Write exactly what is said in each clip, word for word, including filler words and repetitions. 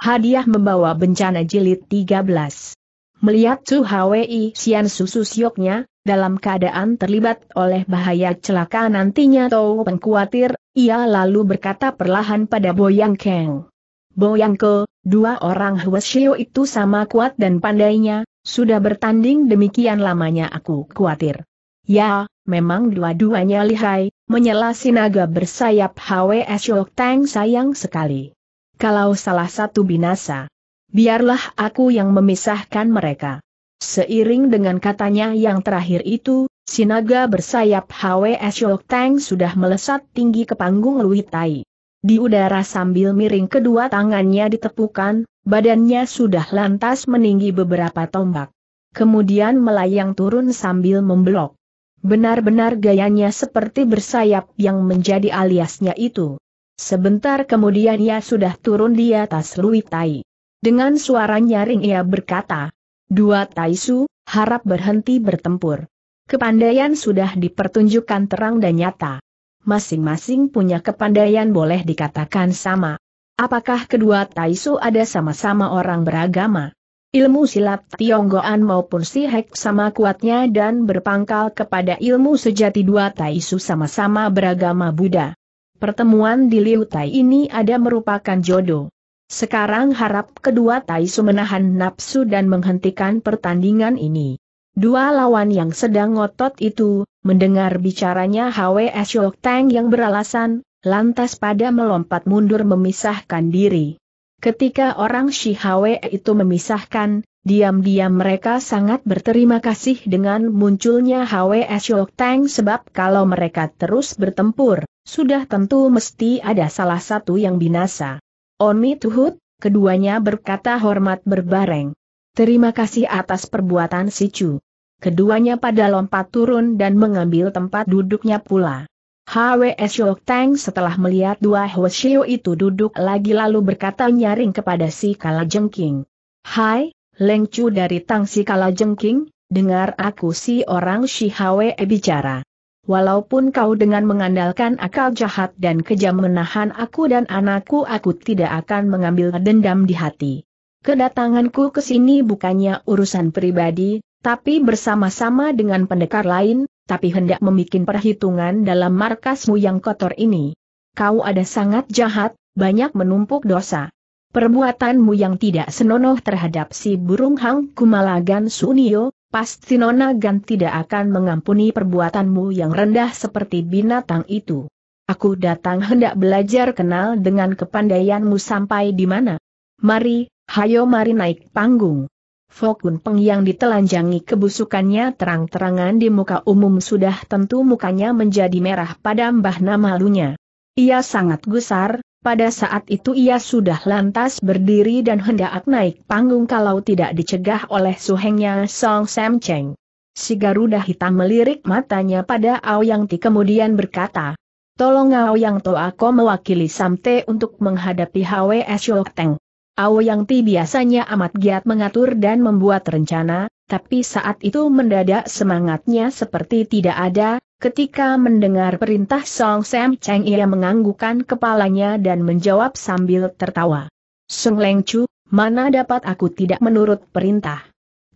Hadiah membawa bencana jilid tiga belas. Melihat Su Hwi Sian Susu Sioknya, dalam keadaan terlibat oleh bahaya celaka nantinya Tau Peng khawatir, ia lalu berkata perlahan pada Boyang Keng. Boyang Ke, dua orang Hwasyo itu sama kuat dan pandainya, sudah bertanding demikian lamanya aku khawatir. Ya, memang dua-duanya lihai, menyela sinaga bersayap Hwi Syok Tang sayang sekali. Kalau salah satu binasa, biarlah aku yang memisahkan mereka. Seiring dengan katanya yang terakhir itu, sinaga bersayap Hwi Syok Tang sudah melesat tinggi ke panggung Lui Tai. Di udara sambil miring kedua tangannya ditepukan, badannya sudah lantas meninggi beberapa tombak. Kemudian melayang turun sambil membelok. Benar-benar gayanya seperti bersayap yang menjadi aliasnya itu. Sebentar kemudian ia sudah turun di atas Lui Tai. Dengan suara nyaring ia berkata, "Dua Taisu, harap berhenti bertempur. Kepandaian sudah dipertunjukkan terang dan nyata. Masing-masing punya kepandaian boleh dikatakan sama. Apakah kedua Taisu ada sama-sama orang beragama? Ilmu silat Tionggoan maupun Sihek sama kuatnya dan berpangkal kepada ilmu sejati dua Taisu sama-sama beragama Buddha. Pertemuan di Liu Tai ini ada merupakan jodoh. Sekarang harap kedua Taisu menahan nafsu dan menghentikan pertandingan ini." Dua lawan yang sedang ngotot itu, mendengar bicaranya Hwi Syok Tang yang beralasan, lantas pada melompat mundur memisahkan diri. Ketika orang Shi Hwi itu memisahkan, diam-diam mereka sangat berterima kasih dengan munculnya Hwi Syok Tang sebab kalau mereka terus bertempur, sudah tentu mesti ada salah satu yang binasa. Omi Tuhut, keduanya berkata hormat berbareng. Terima kasih atas perbuatan si Chu. Keduanya pada lompat turun dan mengambil tempat duduknya pula. Hwi Syok Tang setelah melihat dua Hwasyo itu duduk lagi lalu berkata nyaring kepada si Kalajengking. Hai, Leng Chu dari Tang Si Kalajengking, dengar aku si orang Shi Hwi bicara. Walaupun kau dengan mengandalkan akal jahat dan kejam menahan aku dan anakku, aku tidak akan mengambil dendam di hati. Kedatanganku ke sini bukannya urusan pribadi, tapi bersama-sama dengan pendekar lain, tapi hendak membuat perhitungan dalam markasmu yang kotor ini. Kau ada sangat jahat, banyak menumpuk dosa. Perbuatanmu yang tidak senonoh terhadap si burung Hang Kumalagan Sunio, pasti Nona Gan tidak akan mengampuni perbuatanmu yang rendah seperti binatang itu. Aku datang hendak belajar kenal dengan kepandaianmu sampai di mana. Mari, hayo mari naik panggung. Fokun Peng yang ditelanjangi kebusukannya terang-terangan di muka umum sudah tentu mukanya menjadi merah pada mbah nama lunya. Ia sangat gusar. Pada saat itu ia sudah lantas berdiri dan hendak naik panggung kalau tidak dicegah oleh suhengnya Song Sam Cheng. Si Garuda Hitam melirik matanya pada Aoyang Ti kemudian berkata, "Tolong Aoyang To aku mewakili Samte untuk menghadapi Hwi Syok Tang." Aoyang Ti biasanya amat giat mengatur dan membuat rencana, tapi saat itu mendadak semangatnya seperti tidak ada. Ketika mendengar perintah Song Sam Cheng ia menganggukkan kepalanya dan menjawab sambil tertawa. Song Leng Chu, mana dapat aku tidak menurut perintah.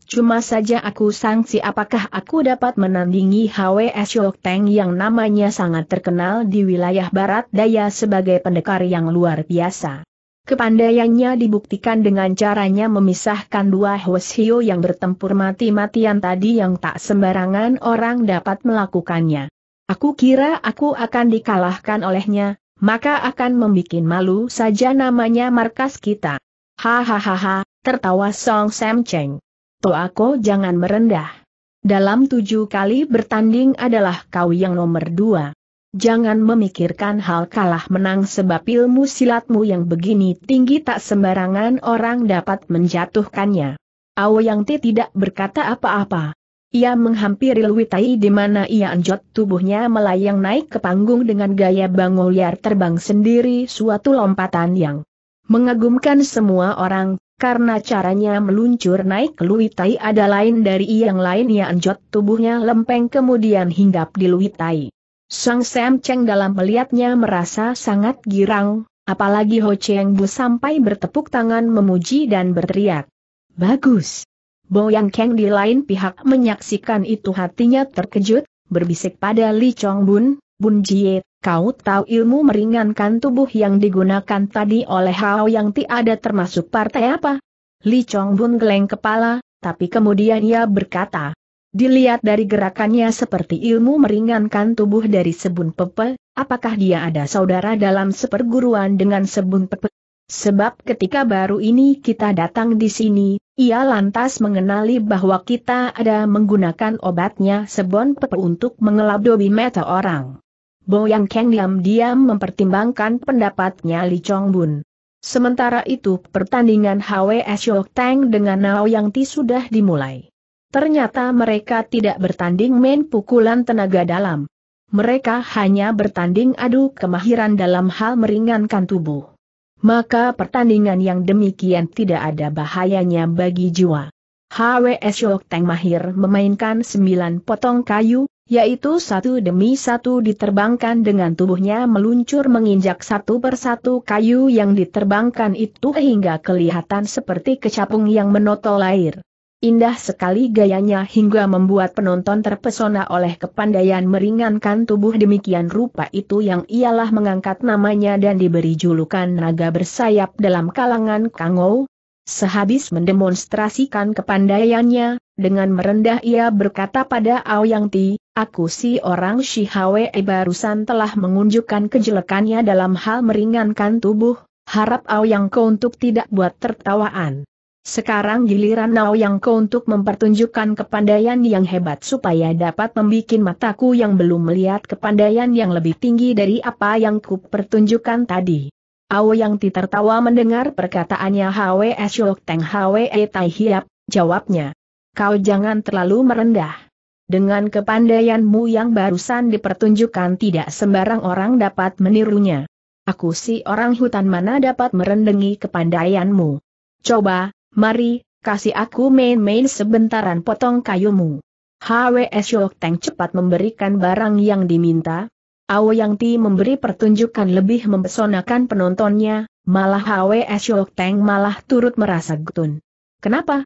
Cuma saja aku sangsi apakah aku dapat menandingi Hwi Syok Tang yang namanya sangat terkenal di wilayah barat daya sebagai pendekar yang luar biasa. Kepandaiannya dibuktikan dengan caranya memisahkan dua Hwasyo yang bertempur mati-matian tadi yang tak sembarangan orang dapat melakukannya. Aku kira aku akan dikalahkan olehnya, maka akan membuat malu saja namanya markas kita. Hahaha, tertawa Song Sam Cheng. Toako jangan merendah. Dalam tujuh kali bertanding adalah kau yang nomor dua. Jangan memikirkan hal kalah menang sebab ilmu silatmu yang begini tinggi tak sembarangan orang dapat menjatuhkannya. Aoyang Ti tidak berkata apa-apa. Ia menghampiri Lui Tai di mana ia anjot tubuhnya melayang naik ke panggung dengan gaya bangoliar terbang sendiri suatu lompatan yang mengagumkan semua orang, karena caranya meluncur naik ke Lui Tai ada lain dari yang lain ia anjot tubuhnya lempeng kemudian hinggap di Lui Tai. Song Sam Cheng dalam melihatnya merasa sangat girang, Apalagi Ho Cheng Bu sampai bertepuk tangan memuji dan berteriak. Bagus. Bo Yang Kang di lain pihak menyaksikan itu hatinya terkejut, berbisik pada Li Chong Bun, Bun Jie, kau tahu ilmu meringankan tubuh yang digunakan tadi oleh Hao Yang tiada termasuk partai apa? Li Chong Bun geleng kepala, tapi kemudian ia berkata. Dilihat dari gerakannya seperti ilmu meringankan tubuh dari Sebun Pepe, apakah dia ada saudara dalam seperguruan dengan Sebun Pepe? Sebab ketika baru ini kita datang di sini, ia lantas mengenali bahwa kita ada menggunakan obatnya Sebun Pepe untuk mengelabui mata orang. Bo Yang Kang diam-diam mempertimbangkan pendapatnya Li Chong Bun. Sementara itu pertandingan H W S Yok Tang dengan Nao Yang Ti sudah dimulai. Ternyata mereka tidak bertanding main pukulan tenaga dalam. Mereka hanya bertanding adu kemahiran dalam hal meringankan tubuh. Maka pertandingan yang demikian tidak ada bahayanya bagi jiwa. H W S Yok Tang mahir memainkan sembilan potong kayu, yaitu satu demi satu diterbangkan dengan tubuhnya meluncur menginjak satu persatu kayu yang diterbangkan itu hingga kelihatan seperti kecapung yang menotol air. Indah sekali gayanya hingga membuat penonton terpesona oleh kepandaian meringankan tubuh demikian rupa itu yang ialah mengangkat namanya dan diberi julukan naga bersayap dalam kalangan Kangou. Sehabis mendemonstrasikan kepandaiannya, dengan merendah ia berkata pada Aoyang Ti, aku si orang Shihawe barusan telah mengunjukkan kejelekannya dalam hal meringankan tubuh, harap Aoyang kau untuk tidak buat tertawaan. Sekarang giliran Aoyang kau untuk mempertunjukkan kepandaian yang hebat supaya dapat membuat mataku yang belum melihat kepandaian yang lebih tinggi dari apa yang ku pertunjukkan tadi. Aoyang Ti tertawa mendengar perkataannya H W S Yok Tang Hwe Tai Hiap, jawabnya. Kau jangan terlalu merendah. Dengan kepandaianmu yang barusan dipertunjukkan tidak sembarang orang dapat menirunya. Aku si orang hutan mana dapat merendengi kepandaianmu. Coba, mari, kasih aku main-main sebentaran potong kayumu. H W S Yok Tang cepat memberikan barang yang diminta. Aoyang Ti memberi pertunjukan lebih mempesonakan penontonnya, malah H W S Yok Tang malah turut merasa getun. Kenapa?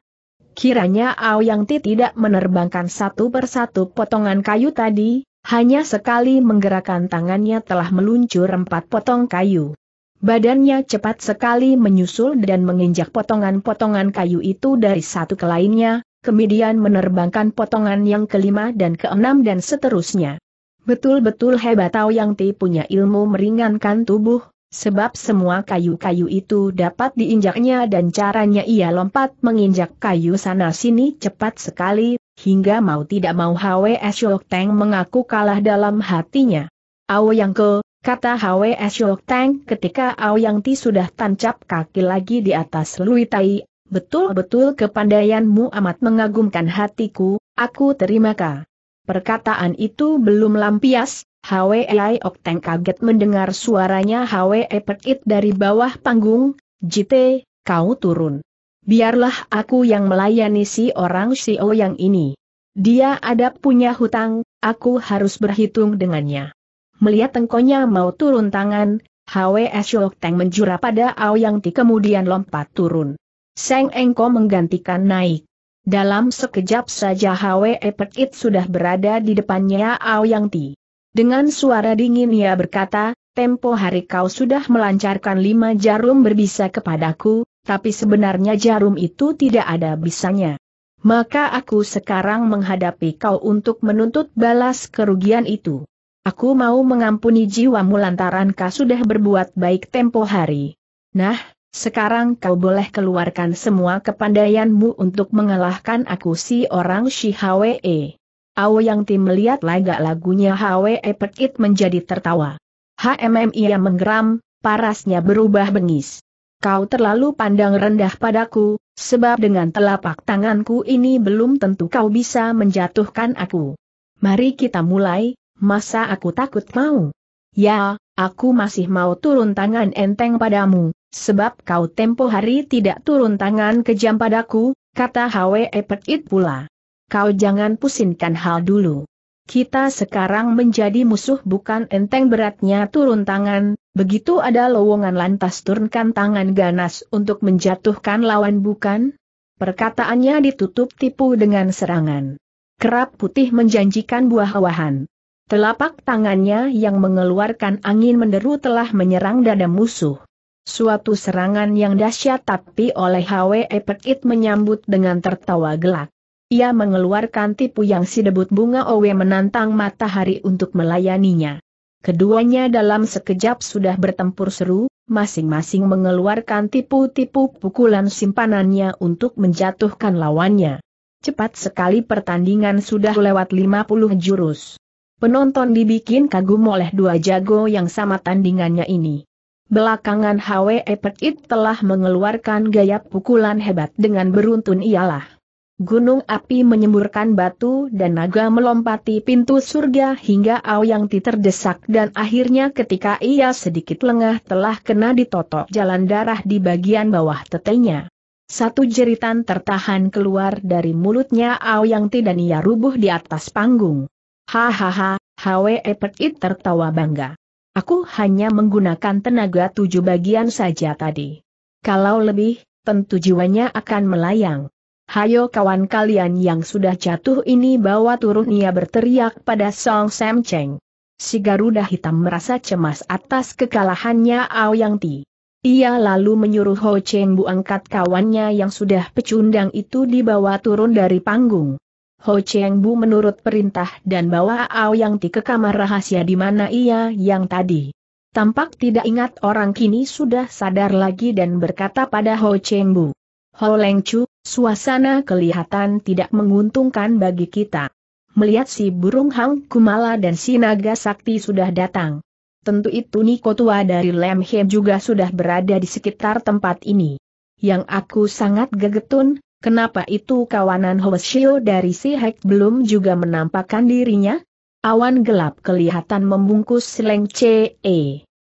Kiranya Aoyang Ti tidak menerbangkan satu persatu potongan kayu tadi, hanya sekali menggerakkan tangannya telah meluncur empat potong kayu. Badannya cepat sekali menyusul dan menginjak potongan-potongan kayu itu dari satu ke lainnya, kemudian menerbangkan potongan yang kelima dan keenam dan seterusnya. Betul-betul hebat Aoyang Ti punya ilmu meringankan tubuh. Sebab semua kayu-kayu itu dapat diinjaknya dan caranya ia lompat menginjak kayu sana-sini cepat sekali, hingga mau tidak mau H W S Yok Tang mengaku kalah dalam hatinya. Aoyang Ke, kata H W S Yok Tang ketika Aoyang Ti sudah tancap kaki lagi di atas Lui Tai, betul-betul kepandaianmu amat mengagumkan hatiku, aku terima ka. Perkataan itu belum lampias. Hwe Ok Teng kaget mendengar suaranya Hwe Pekit dari bawah panggung, Jite, kau turun. Biarlah aku yang melayani si orang Sio yang ini. Dia ada punya hutang, aku harus berhitung dengannya. Melihat tengkonya mau turun tangan, Hwe Ok Teng menjura pada Aoyang Ti kemudian lompat turun. Seng Engko menggantikan naik. Dalam sekejap saja Hwe Pekit sudah berada di depannya Aoyang Ti. Dengan suara dingin ia berkata, tempo hari kau sudah melancarkan lima jarum berbisa kepadaku, tapi sebenarnya jarum itu tidak ada bisanya. Maka aku sekarang menghadapi kau untuk menuntut balas kerugian itu. Aku mau mengampuni jiwamu lantaran kau sudah berbuat baik tempo hari. Nah, sekarang kau boleh keluarkan semua kepandaianmu untuk mengalahkan aku si orang Shihawe. Aoyang Ti melihat lagak-lagunya Hwe Pekit menjadi tertawa. Hmm ia menggeram, parasnya berubah bengis. Kau terlalu pandang rendah padaku, sebab dengan telapak tanganku ini belum tentu kau bisa menjatuhkan aku. Mari kita mulai, masa aku takut mau? Ya, aku masih mau turun tangan enteng padamu, sebab kau tempo hari tidak turun tangan kejam padaku, kata Hwe Pekit pula. Kau jangan pusingkan hal dulu. kita sekarang menjadi musuh, bukan enteng beratnya turun tangan, begitu ada lowongan lantas turunkan tangan ganas untuk menjatuhkan lawan, bukan? Perkataannya ditutup tipu dengan serangan. Kerap putih menjanjikan buah-buahan. Telapak tangannya yang mengeluarkan angin menderu telah menyerang dada musuh. Suatu serangan yang dahsyat, tapi oleh Hwe Pekit menyambut dengan tertawa gelak. Ia mengeluarkan tipu yang sidebut bunga Owe menantang matahari untuk melayaninya. Keduanya dalam sekejap sudah bertempur seru, masing-masing mengeluarkan tipu-tipu pukulan simpanannya untuk menjatuhkan lawannya. Cepat sekali pertandingan sudah lewat lima puluh jurus. Penonton dibikin kagum oleh dua jago yang sama tandingannya ini. Belakangan Hwe Pekit telah mengeluarkan gaya pukulan hebat dengan beruntun, ialah gunung api menyemburkan batu dan naga melompati pintu surga, hingga Aoyang Ti terdesak dan akhirnya ketika ia sedikit lengah telah kena ditotok jalan darah di bagian bawah tetenya. Satu jeritan tertahan keluar dari mulutnya Aoyang Ti dan ia rubuh di atas panggung. Hahaha, Hwe Pekit tertawa bangga. Aku hanya menggunakan tenaga tujuh bagian saja tadi. Kalau lebih, tentu jiwanya akan melayang. Hayo kawan kalian yang sudah jatuh ini bawa turun, ia berteriak pada Song Sam Cheng. Si Garuda Hitam merasa cemas atas kekalahannya Aoyang Ti. Ia lalu menyuruh Ho Cheng Bu angkat kawannya yang sudah pecundang itu dibawa turun dari panggung. Ho Cheng Bu menurut perintah dan bawa Aoyang Ti ke kamar rahasia di mana ia yang tadi tampak tidak ingat orang kini sudah sadar lagi dan berkata pada Ho Cheng Bu, "Ho Leng Chu, suasana kelihatan tidak menguntungkan bagi kita. Melihat si burung hang kumala dan si naga sakti sudah datang. Tentu itu Niko tua dari Lem He juga sudah berada di sekitar tempat ini. Yang aku sangat gegetun, kenapa itu kawanan Hoshio dari si Hek belum juga menampakkan dirinya?" Awan gelap kelihatan membungkus Leng Ce.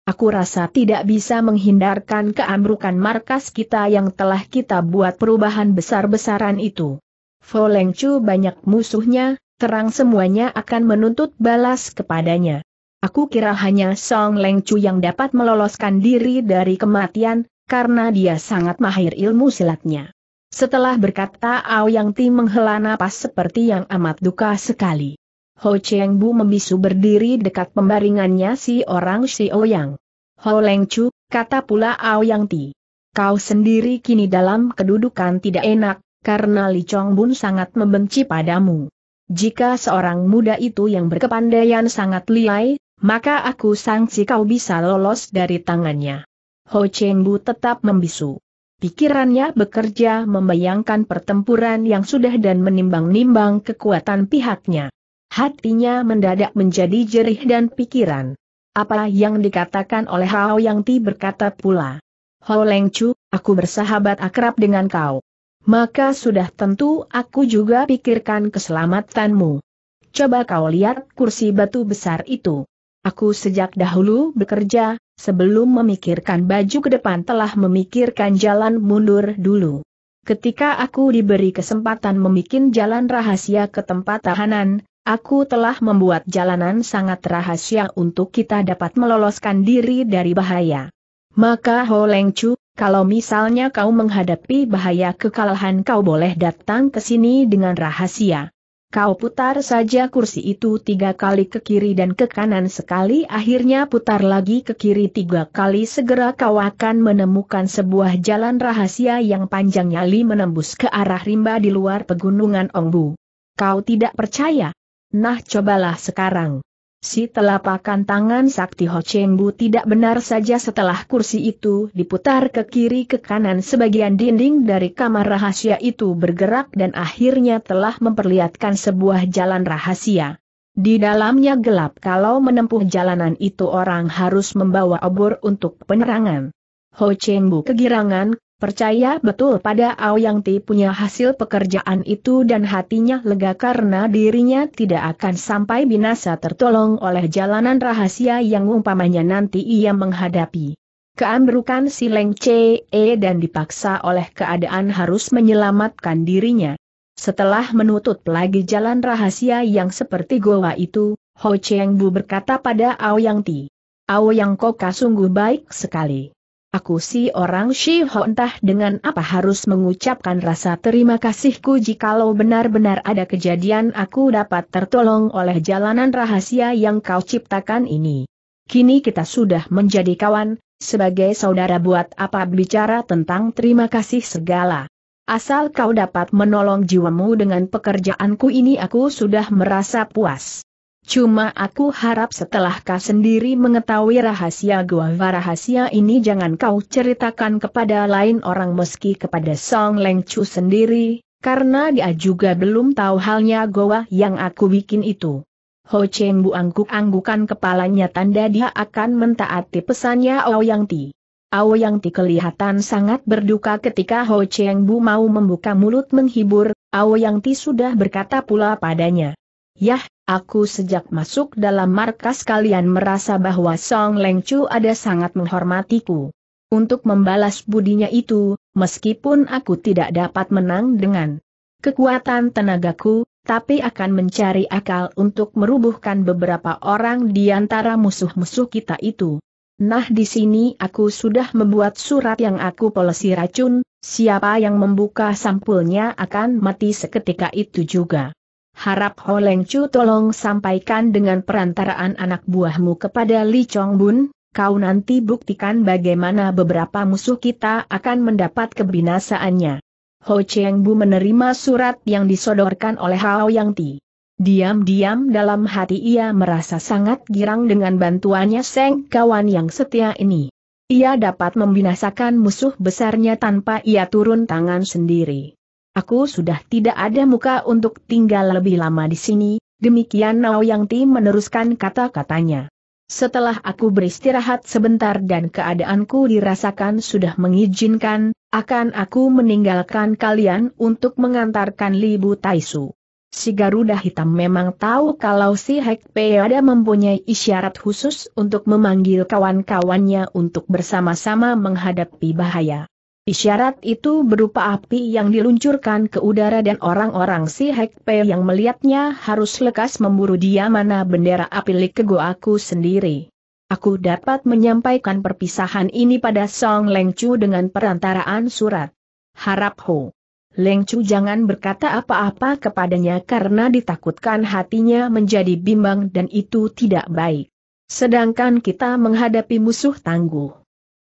Aku rasa tidak bisa menghindarkan keambrukan markas kita yang telah kita buat perubahan besar-besaran itu. Fo Leng Chu banyak musuhnya, terang semuanya akan menuntut balas kepadanya. Aku kira hanya Song Leng Chu yang dapat meloloskan diri dari kematian, karena dia sangat mahir ilmu silatnya. Setelah berkata Aoyang Ti menghela napas seperti yang amat duka sekali. Ho Cheng Bu membisu berdiri dekat pembaringannya si orang si Ouyang. Ho Leng Chu, kata pula Aoyang Ti, kau sendiri kini dalam kedudukan tidak enak, karena Li Chong Bun sangat membenci padamu. Jika seorang muda itu yang berkepandaian sangat lihai, maka aku sangsi kau bisa lolos dari tangannya. Ho Cheng Bu tetap membisu. Pikirannya bekerja membayangkan pertempuran yang sudah dan menimbang-nimbang kekuatan pihaknya. Hatinya mendadak menjadi jerih dan pikiran. Apa yang dikatakan oleh Aoyang Ti, berkata pula, Ho Leng Chu, aku bersahabat akrab dengan kau. Maka sudah tentu aku juga pikirkan keselamatanmu. Coba kau lihat kursi batu besar itu. Aku sejak dahulu bekerja, sebelum memikirkan baju ke depan telah memikirkan jalan mundur dulu. Ketika aku diberi kesempatan membuat jalan rahasia ke tempat tahanan, aku telah membuat jalanan sangat rahasia untuk kita dapat meloloskan diri dari bahaya. Maka Ho Leng Chu, kalau misalnya kau menghadapi bahaya kekalahan, kau boleh datang ke sini dengan rahasia. Kau putar saja kursi itu tiga kali ke kiri dan ke kanan sekali, akhirnya putar lagi ke kiri tiga kali, segera kau akan menemukan sebuah jalan rahasia yang panjangnya li menembus ke arah rimba di luar pegunungan Ongbu. Kau tidak percaya? Nah cobalah sekarang. Si telapakan tangan sakti Ho Cheng Bu tidak benar saja setelah kursi itu diputar ke kiri ke kanan, sebagian dinding dari kamar rahasia itu bergerak dan akhirnya telah memperlihatkan sebuah jalan rahasia. Di dalamnya gelap, kalau menempuh jalanan itu orang harus membawa obor untuk penerangan. Ho Cheng Bu kegirangan, percaya betul pada Aoyang Ti punya hasil pekerjaan itu dan hatinya lega karena dirinya tidak akan sampai binasa tertolong oleh jalanan rahasia yang umpamanya nanti ia menghadapi keambrukan si Leng Ce dan dipaksa oleh keadaan harus menyelamatkan dirinya. Setelah menutup lagi jalan rahasia yang seperti goa itu, Ho Cheng Bu berkata pada Aoyang Ti, "Aoyang Koka sungguh baik sekali. Aku si orang Shiho entah dengan apa harus mengucapkan rasa terima kasihku jikalau benar-benar ada kejadian aku dapat tertolong oleh jalanan rahasia yang kau ciptakan ini. Kini kita sudah menjadi kawan, sebagai saudara buat apa bicara tentang terima kasih segala. Asal kau dapat menolong jiwamu dengan pekerjaanku ini aku sudah merasa puas. Cuma aku harap setelah kau sendiri mengetahui rahasia gua rahasia ini jangan kau ceritakan kepada lain orang meski kepada Song Leng Chu sendiri, karena dia juga belum tahu halnya gua yang aku bikin itu." Ho Cheng Bu angguk-anggukan kepalanya tanda dia akan mentaati pesannya Aoyang Ti. Aoyang Ti kelihatan sangat berduka ketika Ho Cheng Bu mau membuka mulut menghibur, Aoyang Ti sudah berkata pula padanya, "Yah, aku sejak masuk dalam markas kalian merasa bahwa Song Leng Chu ada sangat menghormatiku. Untuk membalas budinya itu, meskipun aku tidak dapat menang dengan kekuatan tenagaku, tapi akan mencari akal untuk merubuhkan beberapa orang di antara musuh-musuh kita itu. Nah di sini aku sudah membuat surat yang aku polisi racun, siapa yang membuka sampulnya akan mati seketika itu juga. Harap Ho Leng Chu tolong sampaikan dengan perantaraan anak buahmu kepada Li Chong Bun, kau nanti buktikan bagaimana beberapa musuh kita akan mendapat kebinasaannya." Ho Cheng Bu menerima surat yang disodorkan oleh Aoyang Ti. Diam-diam dalam hati ia merasa sangat girang dengan bantuannya Seng kawan yang setia ini. Ia dapat membinasakan musuh besarnya tanpa ia turun tangan sendiri. "Aku sudah tidak ada muka untuk tinggal lebih lama di sini," demikian Aoyang Ti meneruskan kata-katanya. "Setelah aku beristirahat sebentar dan keadaanku dirasakan sudah mengizinkan, akan aku meninggalkan kalian untuk mengantarkan Li Bu Taisu." Si Garuda Hitam memang tahu kalau si Hek Peada mempunyai isyarat khusus untuk memanggil kawan-kawannya untuk bersama-sama menghadapi bahaya. Isyarat itu berupa api yang diluncurkan ke udara dan orang-orang si Hek Pei yang melihatnya harus lekas memburu dia mana bendera api Lik Kego aku sendiri. "Aku dapat menyampaikan perpisahan ini pada Song Leng Chu dengan perantaraan surat. Harap Ho Leng Chu jangan berkata apa-apa kepadanya karena ditakutkan hatinya menjadi bimbang dan itu tidak baik. Sedangkan kita menghadapi musuh tangguh.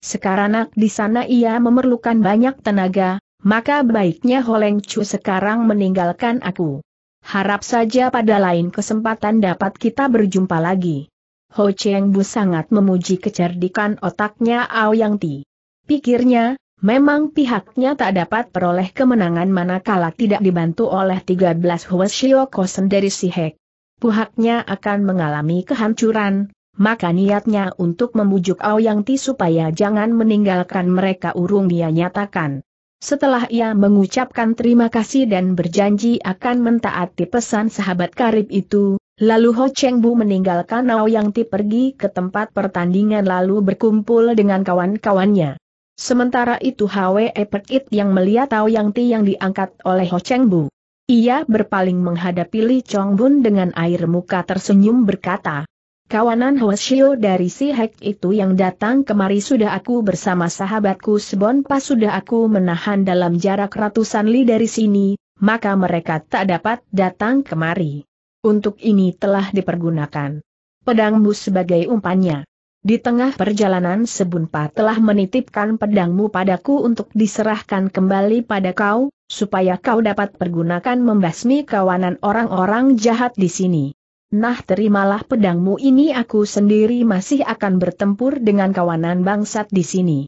Sekarang di sana ia memerlukan banyak tenaga, maka baiknya Ho Leng Chu sekarang meninggalkan aku. Harap saja pada lain kesempatan dapat kita berjumpa lagi." Ho Cheng Bu sangat memuji kecerdikan otaknya Aoyang Ti. Pikirnya, memang pihaknya tak dapat peroleh kemenangan manakala tidak dibantu oleh tiga belas Huashio Kosen dari si Hek. Pihaknya akan mengalami kehancuran. Maka niatnya untuk membujuk Aoyang Ti supaya jangan meninggalkan mereka urung dia nyatakan. Setelah ia mengucapkan terima kasih dan berjanji akan mentaati pesan sahabat karib itu, lalu Ho Cheng Bu meninggalkan Aoyang Ti pergi ke tempat pertandingan lalu berkumpul dengan kawan-kawannya. Sementara itu Hwe Pekit yang melihat Aoyang Ti yang diangkat oleh Ho Cheng Bu. Ia berpaling menghadapi Li Chong Bun dengan air muka tersenyum berkata, "Kawanan Hoshio dari si Hek itu yang datang kemari sudah aku bersama sahabatku Sebon Pas sudah aku menahan dalam jarak ratusan li dari sini, maka mereka tak dapat datang kemari. Untuk ini telah dipergunakan pedangmu sebagai umpannya. Di tengah perjalanan Sebon Pas telah menitipkan pedangmu padaku untuk diserahkan kembali pada kau, supaya kau dapat pergunakan membasmi kawanan orang-orang jahat di sini. Nah terimalah pedangmu ini aku sendiri masih akan bertempur dengan kawanan bangsat di sini."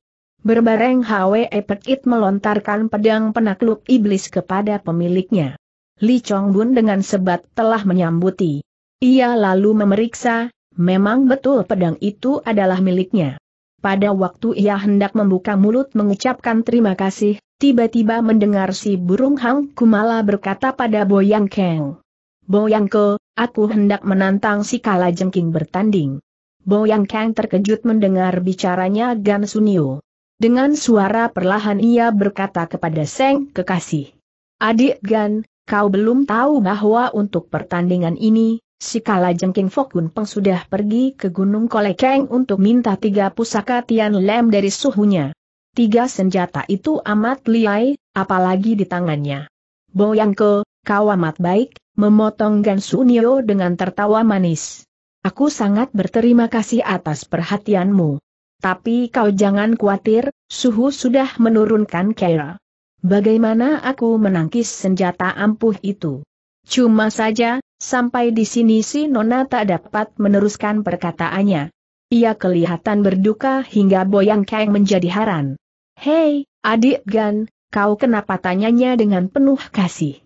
Berbareng Hwe Pekit melontarkan pedang penakluk iblis kepada pemiliknya. Li Chong Bun dengan sebat telah menyambuti. Ia lalu memeriksa, memang betul pedang itu adalah miliknya. Pada waktu ia hendak membuka mulut mengucapkan terima kasih, tiba-tiba mendengar si burung Hang Kumala berkata pada Boyang Keng, "Boyang Ke, aku hendak menantang si Kalajengking bertanding." Boyang Kang terkejut mendengar bicaranya Gan Sunio. Dengan suara perlahan ia berkata kepada Seng Kekasih, "Adik Gan, Kau belum tahu bahwa untuk pertandingan ini, si Kalajengking Fokun Peng sudah pergi ke Gunung Kolekeng untuk minta tiga pusaka Tian Lem dari suhunya. Tiga senjata itu amat liai, apalagi di tangannya. Boyangke, kau amat baik, memotong Gan Sunio dengan tertawa manis. Aku sangat berterima kasih atas perhatianmu. Tapi kau jangan khawatir, suhu sudah menurunkan kera. Bagaimana aku menangkis senjata ampuh itu? Cuma saja, sampai di sini si Nona tak dapat meneruskan perkataannya. Ia kelihatan berduka hingga Boyang Kang menjadi heran. Hei, adik Gan, kau kenapa? Tanyanya dengan penuh kasih.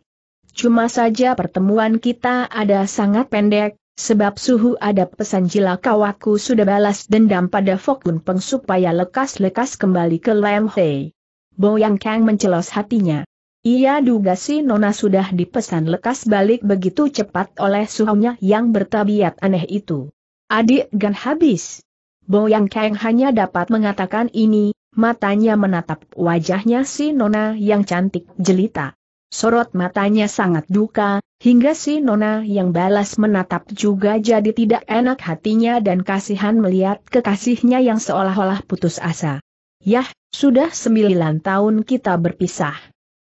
Cuma saja pertemuan kita ada sangat pendek, sebab suhu ada pesan jilakawaku sudah balas dendam pada Fokun Peng supaya lekas-lekas kembali ke Lam Hei. Boyang Kang mencelos hatinya. Ia duga si Nona sudah dipesan lekas balik begitu cepat oleh suhunya yang bertabiat aneh itu. Adik Gan habis. Boyang Kang hanya dapat mengatakan ini, matanya menatap wajahnya si Nona yang cantik jelita. Sorot matanya sangat duka, hingga si Nona yang balas menatap juga jadi tidak enak hatinya dan kasihan melihat kekasihnya yang seolah-olah putus asa. Yah, sudah sembilan tahun kita berpisah.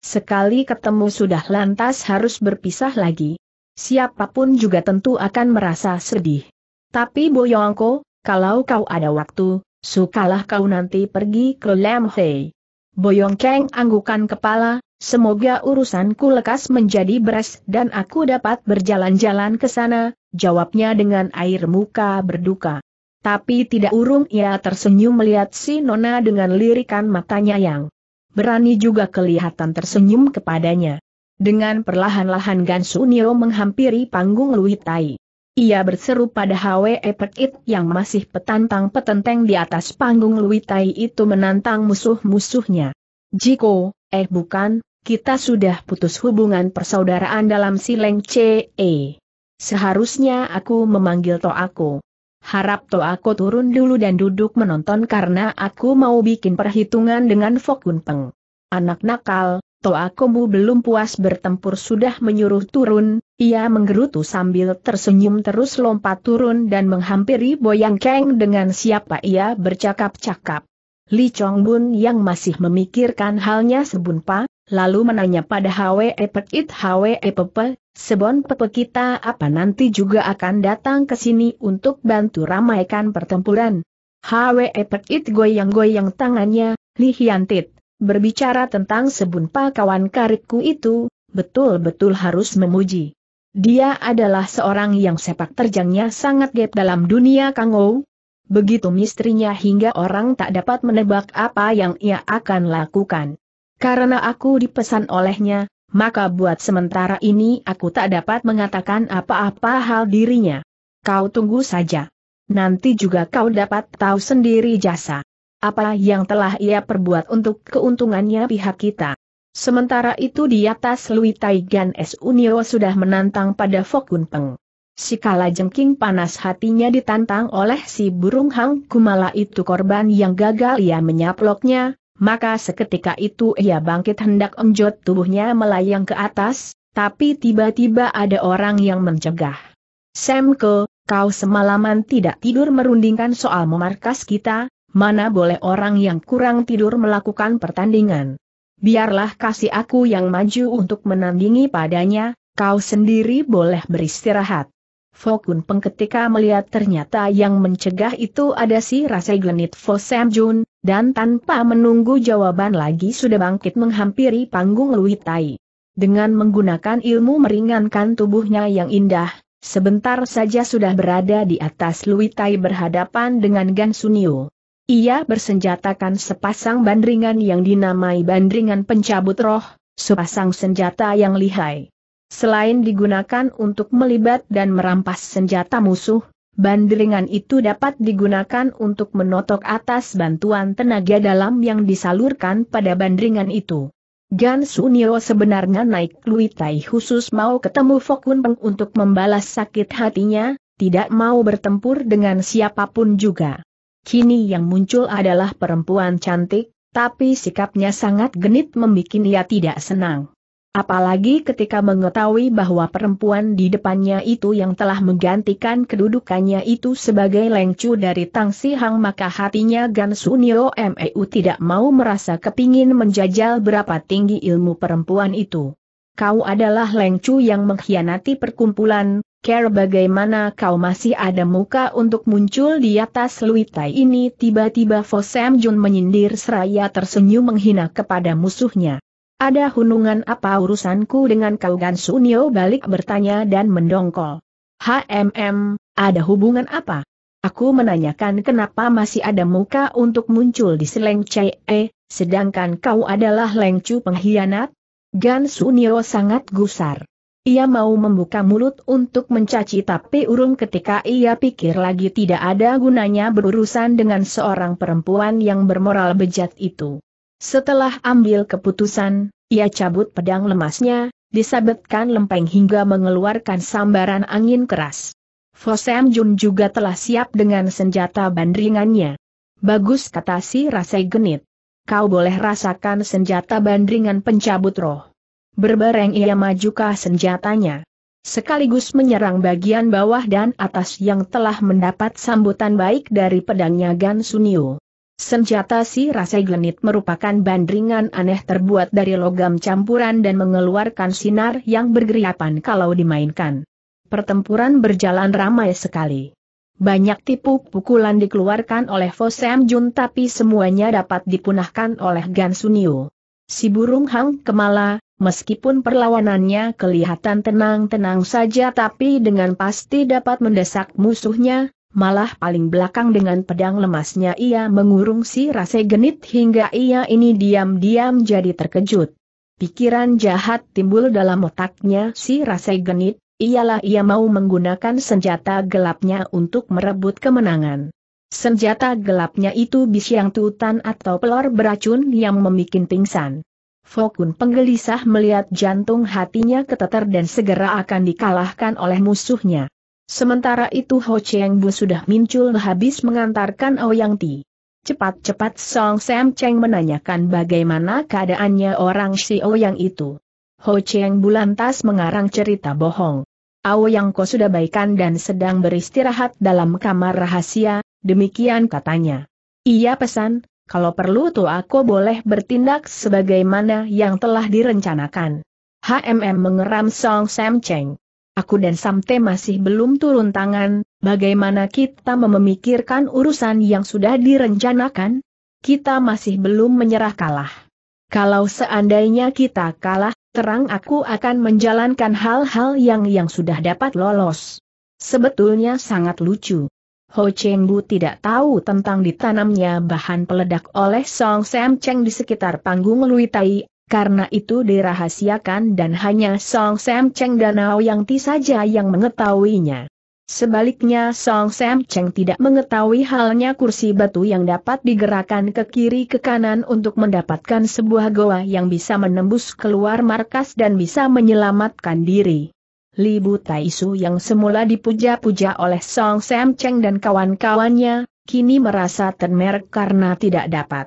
Sekali ketemu sudah lantas harus berpisah lagi. Siapapun juga tentu akan merasa sedih. Tapi Boyangko, kalau kau ada waktu, sukalah kau nanti pergi ke Lam Hei. Boyang Kang anggukan kepala, semoga urusanku lekas menjadi beres dan aku dapat berjalan-jalan ke sana, jawabnya dengan air muka berduka. Tapi tidak urung ia tersenyum melihat si Nona dengan lirikan matanya yang berani juga kelihatan tersenyum kepadanya. Dengan perlahan-lahan Gan Sunio menghampiri panggung Luitai. Ia berseru pada Hwe Pekit yang masih petantang-petenteng di atas panggung Luitai itu menantang musuh-musuhnya. Jiko, eh bukan, kita sudah putus hubungan persaudaraan dalam sileng ce. Seharusnya aku memanggil Toako. Harap toh aku turun dulu dan duduk menonton karena aku mau bikin perhitungan dengan Fokun Peng. Anak nakal, toh akumu belum puas bertempur sudah menyuruh turun, ia menggerutu sambil tersenyum terus lompat turun dan menghampiri Boyang Kang dengan siapa ia bercakap-cakap. Li Chong Bun yang masih memikirkan halnya sebunpa, lalu menanya pada Hwe Pekit Hwe Pepe, Sebon Pepe kita apa nanti juga akan datang ke sini untuk bantu ramaikan pertempuran. Hwe Pekit goyang-goyang tangannya, Li Hiantit, berbicara tentang Sebon Pa kawan karibku itu, betul-betul harus memuji. Dia adalah seorang yang sepak terjangnya sangat gap dalam dunia Kangou. Begitu misterinya hingga orang tak dapat menebak apa yang ia akan lakukan. Karena aku dipesan olehnya, maka buat sementara ini aku tak dapat mengatakan apa-apa hal dirinya. Kau tunggu saja. Nanti juga kau dapat tahu sendiri jasa apa yang telah ia perbuat untuk keuntungannya pihak kita. Sementara itu di atas Luitai Gan Sunio sudah menantang pada Fokun Peng. Si Kalajengking panas hatinya ditantang oleh si burung Hang Kumala itu korban yang gagal ia menyaploknya. Maka seketika itu ia bangkit hendak enjot tubuhnya melayang ke atas, tapi tiba-tiba ada orang yang mencegah. Semke, kau semalaman tidak tidur merundingkan soal memarkas kita, mana boleh orang yang kurang tidur melakukan pertandingan. Biarlah kasih aku yang maju untuk menandingi padanya, kau sendiri boleh beristirahat. Fokun Peng ketika melihat ternyata yang mencegah itu ada si Rasai Glenit Fo Sam Jun, dan tanpa menunggu jawaban lagi sudah bangkit menghampiri panggung Luitai. Dengan menggunakan ilmu meringankan tubuhnya yang indah, sebentar saja sudah berada di atas Luitai berhadapan dengan Gan Sunio. Ia bersenjatakan sepasang bandringan yang dinamai bandringan pencabut roh, sepasang senjata yang lihai. Selain digunakan untuk melibat dan merampas senjata musuh, bandringan itu dapat digunakan untuk menotok atas bantuan tenaga dalam yang disalurkan pada bandringan itu. Gan Sunio sebenarnya naik Luitai khusus mau ketemu Fokun Peng untuk membalas sakit hatinya, tidak mau bertempur dengan siapapun juga. Kini yang muncul adalah perempuan cantik, tapi sikapnya sangat genit membikin ia tidak senang. apalagi ketika mengetahui bahwa perempuan di depannya itu yang telah menggantikan kedudukannya itu sebagai lengcu dari Tang Si Hang, maka hatinya Gan Sunio Meu tidak mau merasa kepingin menjajal berapa tinggi ilmu perempuan itu. Kau adalah lengcu yang mengkhianati perkumpulan, care bagaimana kau masih ada muka untuk muncul di atas Luitai ini? Tiba-tiba Fo Sam Jun menyindir seraya tersenyum menghina kepada musuhnya. Ada hunungan apa urusanku dengan kau? Gan Sunio balik bertanya dan mendongkol. Hmm, ada hubungan apa? Aku menanyakan kenapa masih ada muka untuk muncul di Seleng Cee, sedangkan kau adalah lengcu pengkhianat? Gan Sunio sangat gusar. Ia mau membuka mulut untuk mencaci, tapi urung ketika ia pikir lagi tidak ada gunanya berurusan dengan seorang perempuan yang bermoral bejat itu. Setelah ambil keputusan, ia cabut pedang lemasnya, disabetkan lempeng hingga mengeluarkan sambaran angin keras. Fo Sam Jun juga telah siap dengan senjata bandringannya. Bagus, kata si Rasai genit. Kau boleh rasakan senjata bandringan pencabut roh. Berbareng ia majukah senjatanya, sekaligus menyerang bagian bawah dan atas yang telah mendapat sambutan baik dari pedangnya Gan Sunio. Senjata si Rasai Genit merupakan bandringan aneh terbuat dari logam campuran dan mengeluarkan sinar yang bergeriapan kalau dimainkan. Pertempuran berjalan ramai sekali. Banyak tipu pukulan dikeluarkan oleh Fo Sam Jun, tapi semuanya dapat dipunahkan oleh Gan Sunio. Si burung hang kemala, meskipun perlawanannya kelihatan tenang-tenang saja, tapi dengan pasti dapat mendesak musuhnya. Malah paling belakang dengan pedang lemasnya ia mengurung si Rasai Genit hingga ia ini diam-diam jadi terkejut. Pikiran jahat timbul dalam otaknya si Rasai Genit, ialah ia mau menggunakan senjata gelapnya untuk merebut kemenangan. Senjata gelapnya itu bisyang tutan atau pelor beracun yang membuat pingsan. Fokun penggelisah melihat jantung hatinya keteter dan segera akan dikalahkan oleh musuhnya. Sementara itu Ho Cheng Bu sudah muncul habis mengantarkan Ouyang Ti. Cepat-cepat Song Sam Cheng menanyakan bagaimana keadaannya orang si Ouyang itu. Ho Cheng Bu lantas mengarang cerita bohong. Ouyang Ko sudah baikan dan sedang beristirahat dalam kamar rahasia, demikian katanya. Ia pesan, kalau perlu tuh aku boleh bertindak sebagaimana yang telah direncanakan. Hmm, mengeram Song Sam Cheng. Aku dan Samte masih belum turun tangan, bagaimana kita memikirkan urusan yang sudah direncanakan? Kita masih belum menyerah kalah. Kalau seandainya kita kalah, terang aku akan menjalankan hal-hal yang yang sudah dapat lolos. Sebetulnya sangat lucu. Ho Cheng Bu tidak tahu tentang ditanamnya bahan peledak oleh Song Sam Cheng di sekitar panggung Luitai. Karena itu dirahasiakan dan hanya Song Sam Cheng dan Ouyang Ti saja yang mengetahuinya. Sebaliknya Song Sam Cheng tidak mengetahui halnya kursi batu yang dapat digerakkan ke kiri ke kanan untuk mendapatkan sebuah goa yang bisa menembus keluar markas dan bisa menyelamatkan diri. Li Butai Su yang semula dipuja-puja oleh Song Sam Cheng dan kawan-kawannya, kini merasa termerek karena tidak dapat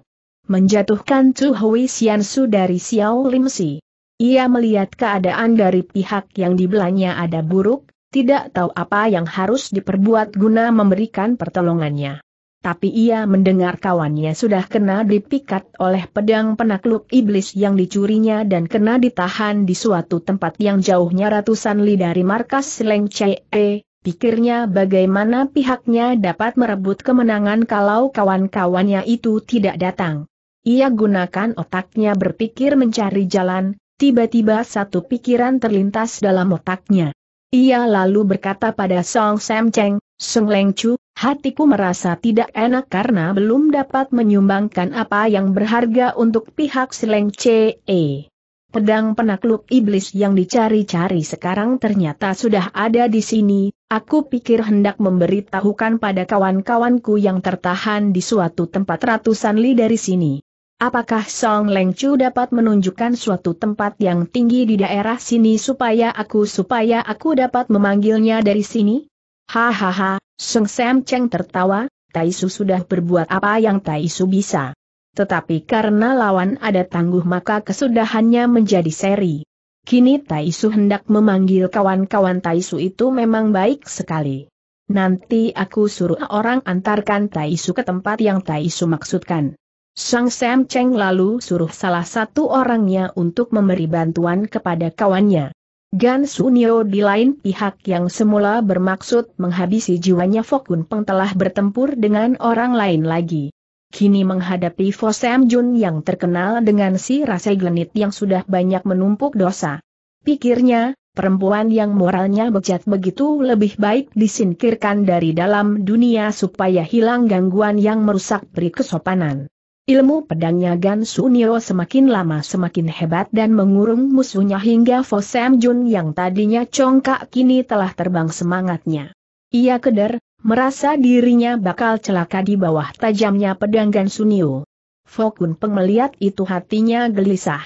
menjatuhkan Chu Hui Sian Su dari Xiao Lim Si. Ia melihat keadaan dari pihak yang dibelanya ada buruk, tidak tahu apa yang harus diperbuat guna memberikan pertolongannya. Tapi ia mendengar kawannya sudah kena dipikat oleh pedang penakluk iblis yang dicurinya dan kena ditahan di suatu tempat yang jauhnya ratusan li dari markas Seleng Cee. Pikirnya bagaimana pihaknya dapat merebut kemenangan kalau kawan-kawannya itu tidak datang. Ia gunakan otaknya berpikir mencari jalan, tiba-tiba satu pikiran terlintas dalam otaknya. Ia lalu berkata pada Song Sam Cheng, Song Lengcu, hatiku merasa tidak enak karena belum dapat menyumbangkan apa yang berharga untuk pihak Seleng Cee. Pedang penakluk iblis yang dicari-cari sekarang ternyata sudah ada di sini. Aku pikir hendak memberitahukan pada kawan-kawanku yang tertahan di suatu tempat ratusan li dari sini. Apakah Song Lengcu dapat menunjukkan suatu tempat yang tinggi di daerah sini supaya aku supaya aku dapat memanggilnya dari sini? Hahaha, Song Sam Cheng tertawa. Taisu sudah berbuat apa yang Taisu bisa. Tetapi karena lawan ada tangguh maka kesudahannya menjadi seri. Kini Tai Su hendak memanggil kawan-kawan Tai Su itu memang baik sekali. Nanti aku suruh orang antarkan Tai Su ke tempat yang Tai Su maksudkan. Sang Sam Cheng lalu suruh salah satu orangnya untuk memberi bantuan kepada kawannya. Gan Su Nio di lain pihak yang semula bermaksud menghabisi jiwanya Fokun Peng telah bertempur dengan orang lain lagi. Kini menghadapi Fo Sam Jun yang terkenal dengan si rasa genit yang sudah banyak menumpuk dosa. Pikirnya, perempuan yang moralnya bejat begitu lebih baik disingkirkan dari dalam dunia supaya hilang gangguan yang merusak peri kesopanan. Ilmu pedangnya Gan Su Nio semakin lama semakin hebat dan mengurung musuhnya hingga Fo Sam Jun yang tadinya congkak kini telah terbang semangatnya. Ia keder, merasa dirinya bakal celaka di bawah tajamnya pedang Gan Su Nio. Fokun Peng melihat itu hatinya gelisah.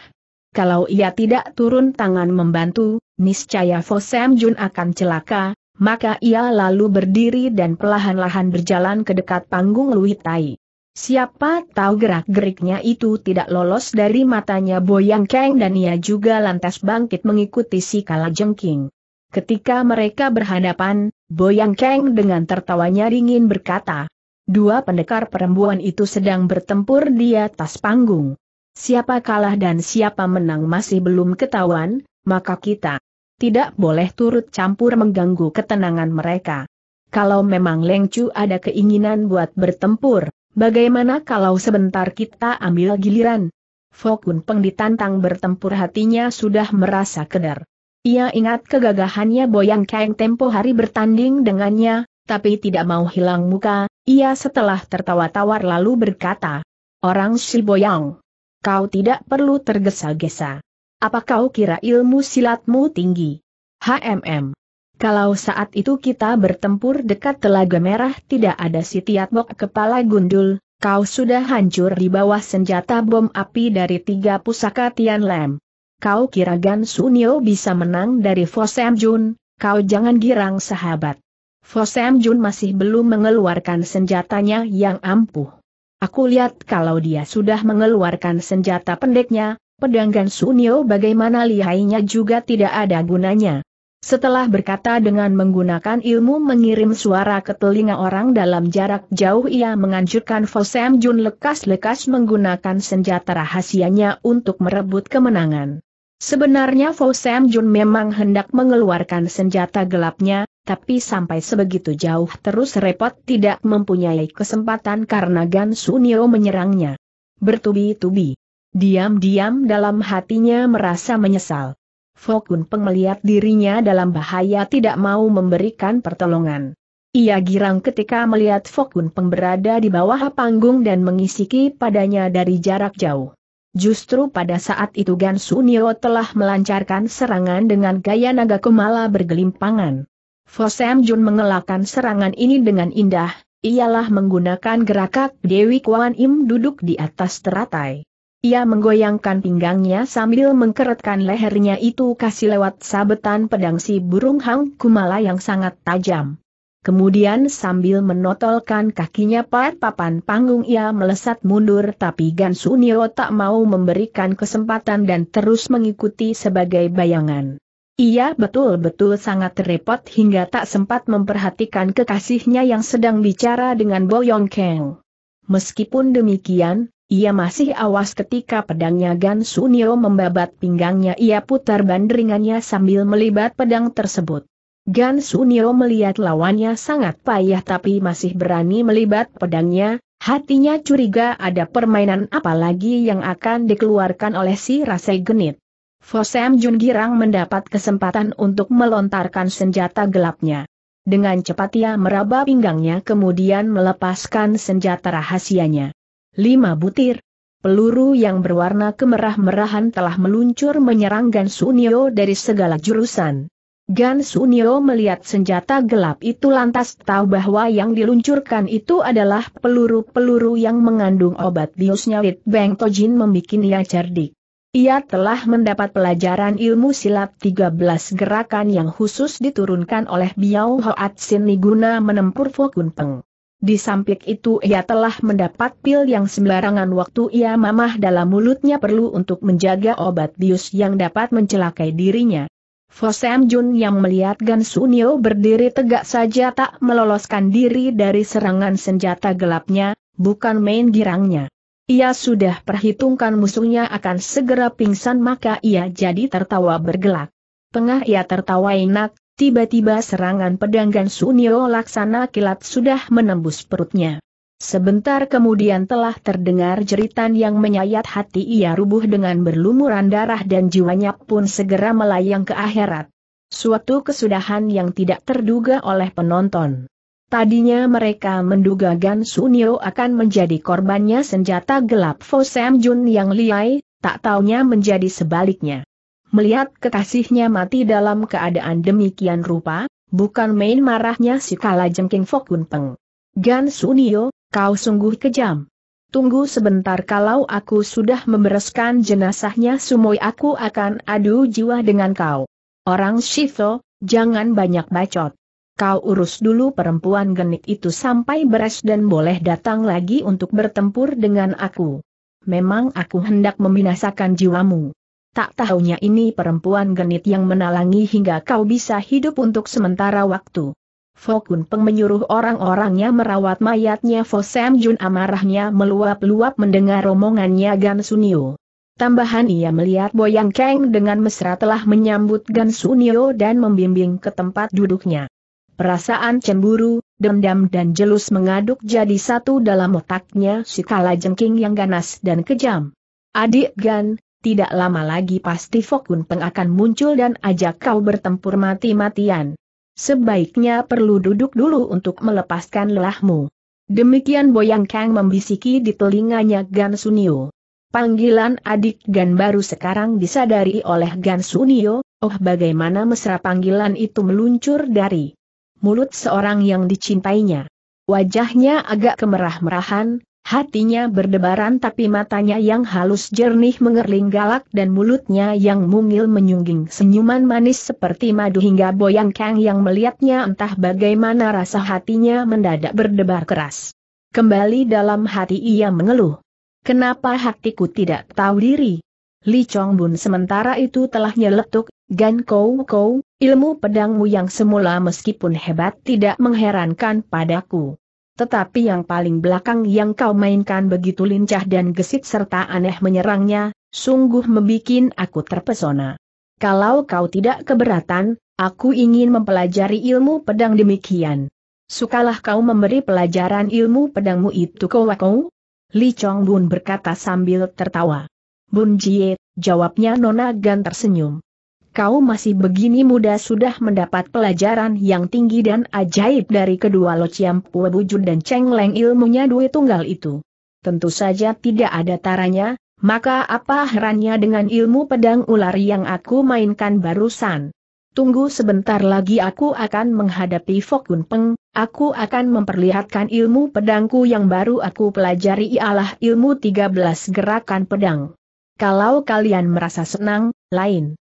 Kalau ia tidak turun tangan membantu, niscaya Fo Sam Jun akan celaka, maka ia lalu berdiri dan perlahan-lahan berjalan ke dekat panggung Lui Tai. Siapa tahu gerak-geriknya itu tidak lolos dari matanya Boyang Keng dan ia juga lantas bangkit mengikuti si kalajengking. Ketika mereka berhadapan, Boyang Keng dengan tertawanya dingin berkata, "Dua pendekar perempuan itu sedang bertempur di atas panggung. Siapa kalah dan siapa menang masih belum ketahuan, maka kita tidak boleh turut campur mengganggu ketenangan mereka. Kalau memang Leng Chu ada keinginan buat bertempur, bagaimana kalau sebentar kita ambil giliran?" Fokun Peng ditantang bertempur hatinya sudah merasa keder. Ia ingat kegagahannya Boyang Keng tempo hari bertanding dengannya, tapi tidak mau hilang muka. Ia setelah tertawa-tawar lalu berkata, "Orang si Boyang, kau tidak perlu tergesa-gesa. Apa kau kira ilmu silatmu tinggi? Hmm. Kalau saat itu kita bertempur dekat Telaga Merah tidak ada si Tiatbok kepala gundul, kau sudah hancur di bawah senjata bom api dari tiga pusaka Tian Lem. Kau kira Gan Su Nio bisa menang dari Fo Sam Jun? Kau jangan girang sahabat." Fo Sam Jun masih belum mengeluarkan senjatanya yang ampuh. "Aku lihat kalau dia sudah mengeluarkan senjata pendeknya, pedang Gan Su Nio bagaimana lihainya juga tidak ada gunanya." Setelah berkata dengan menggunakan ilmu mengirim suara ke telinga orang dalam jarak jauh, ia menganjurkan Fo Sam Jun lekas-lekas menggunakan senjata rahasianya untuk merebut kemenangan. Sebenarnya Fo Sam Jun memang hendak mengeluarkan senjata gelapnya, tapi sampai sebegitu jauh terus repot tidak mempunyai kesempatan karena Gan Su Nio menyerangnya bertubi-tubi. Diam-diam dalam hatinya merasa menyesal. Fokun Peng melihat dirinya dalam bahaya tidak mau memberikan pertolongan. Ia girang ketika melihat Fokun Peng berada di bawah panggung dan mengisiki padanya dari jarak jauh. Justru pada saat itu Gan Su Nio telah melancarkan serangan dengan gaya naga kumala bergelimpangan. Fo Sam Jun mengelakkan serangan ini dengan indah, ialah menggunakan gerakan Dewi Kuan Im duduk di atas teratai. Ia menggoyangkan pinggangnya sambil mengkeretkan lehernya itu kasih lewat sabetan pedang si burung hang kumala yang sangat tajam. Kemudian sambil menotolkan kakinya pada papan panggung ia melesat mundur, tapi Gan Su Nio tak mau memberikan kesempatan dan terus mengikuti sebagai bayangan. Ia betul-betul sangat repot hingga tak sempat memperhatikan kekasihnya yang sedang bicara dengan Boyang Keng. Meskipun demikian, ia masih awas ketika pedangnya Gan Su Nio membabat pinggangnya, ia putar banderingannya sambil melibat pedang tersebut. Gan Su Nio melihat lawannya sangat payah tapi masih berani melibat pedangnya, hatinya curiga ada permainan apa lagi yang akan dikeluarkan oleh si rasa genit. Fo Sam Jun girang mendapat kesempatan untuk melontarkan senjata gelapnya. Dengan cepat ia meraba pinggangnya kemudian melepaskan senjata rahasianya. Lima butir peluru yang berwarna kemerah-merahan telah meluncur menyerang Gan Su Nio dari segala jurusan. Gan Su Nio melihat senjata gelap itu lantas tahu bahwa yang diluncurkan itu adalah peluru-peluru yang mengandung obat biusnya Lit Beng Tojin, membuat ia cerdik. Ia telah mendapat pelajaran ilmu silat tiga belas gerakan yang khusus diturunkan oleh Biao Hoat Sin guna menempur Fokun Peng. Di samping itu ia telah mendapat pil yang sembarangan waktu ia mamah dalam mulutnya perlu untuk menjaga obat bius yang dapat mencelakai dirinya. Fosam Jun yang melihat Gan Sunio berdiri tegak saja tak meloloskan diri dari serangan senjata gelapnya, bukan main girangnya. Ia sudah perhitungkan musuhnya akan segera pingsan maka ia jadi tertawa bergelak. Tengah ia tertawa enak, tiba-tiba serangan pedang Gan Sunio laksana kilat sudah menembus perutnya. Sebentar kemudian telah terdengar jeritan yang menyayat hati ia rubuh dengan berlumuran darah dan jiwanya pun segera melayang ke akhirat. Suatu kesudahan yang tidak terduga oleh penonton. Tadinya mereka menduga Gan Sunio akan menjadi korbannya senjata gelap Fosam Jun yang liai, tak taunya menjadi sebaliknya. Melihat kekasihnya mati dalam keadaan demikian rupa, bukan main marahnya si kalajengking Fokun Peng. Gan Sunio, kau sungguh kejam. Tunggu sebentar, kalau aku sudah membereskan jenazahnya sumoi aku akan adu jiwa dengan kau. Orang Shito, jangan banyak bacot. Kau urus dulu perempuan genit itu sampai beres dan boleh datang lagi untuk bertempur dengan aku. Memang aku hendak membinasakan jiwamu. Tak tahunya ini perempuan genit yang menalangi hingga kau bisa hidup untuk sementara waktu. Fokun Peng menyuruh orang-orangnya merawat mayatnya. Fosam Jun amarahnya meluap-luap mendengar omongannya Gan Sunio. Tambahan ia melihat Boyang Kang dengan mesra telah menyambut Gan Sunio dan membimbing ke tempat duduknya. Perasaan cemburu, dendam dan jelus mengaduk jadi satu dalam otaknya si kalajengking yang ganas dan kejam. Adik Gan, tidak lama lagi pasti Fokun Peng akan muncul dan ajak kau bertempur mati-matian. Sebaiknya perlu duduk dulu untuk melepaskan lelahmu. Demikian Boyang Kang membisiki di telinganya Gan Sunio. Panggilan adik Gan baru sekarang disadari oleh Gan Sunio, oh bagaimana mesra panggilan itu meluncur dari mulut seorang yang dicintainya. Wajahnya agak kemerah-merahan. Hatinya berdebaran tapi matanya yang halus jernih mengerling galak dan mulutnya yang mungil menyungging senyuman manis seperti madu hingga Boyang Kang yang melihatnya entah bagaimana rasa hatinya mendadak berdebar keras. Kembali dalam hati ia mengeluh. Kenapa hatiku tidak tahu diri? Li Chong Bun sementara itu telah nyeletuk, Gan Kou Kou, ilmu pedangmu yang semula meskipun hebat tidak mengherankan padaku. Tetapi yang paling belakang yang kau mainkan begitu lincah dan gesit serta aneh menyerangnya, sungguh membikin aku terpesona. Kalau kau tidak keberatan, aku ingin mempelajari ilmu pedang demikian. Sukalah kau memberi pelajaran ilmu pedangmu itu ke aku? Li Chong Bun berkata sambil tertawa. Bun Jie, jawabnya Nona Gan tersenyum. Kau masih begini muda sudah mendapat pelajaran yang tinggi dan ajaib dari kedua Lo Ciam Pue Bujun dan Cheng Leng ilmunya dua tunggal itu. Tentu saja tidak ada taranya, maka apa herannya dengan ilmu pedang ular yang aku mainkan barusan. Tunggu sebentar lagi aku akan menghadapi Fokun Peng, aku akan memperlihatkan ilmu pedangku yang baru aku pelajari ialah ilmu tiga belas gerakan pedang. Kalau kalian merasa senang, lain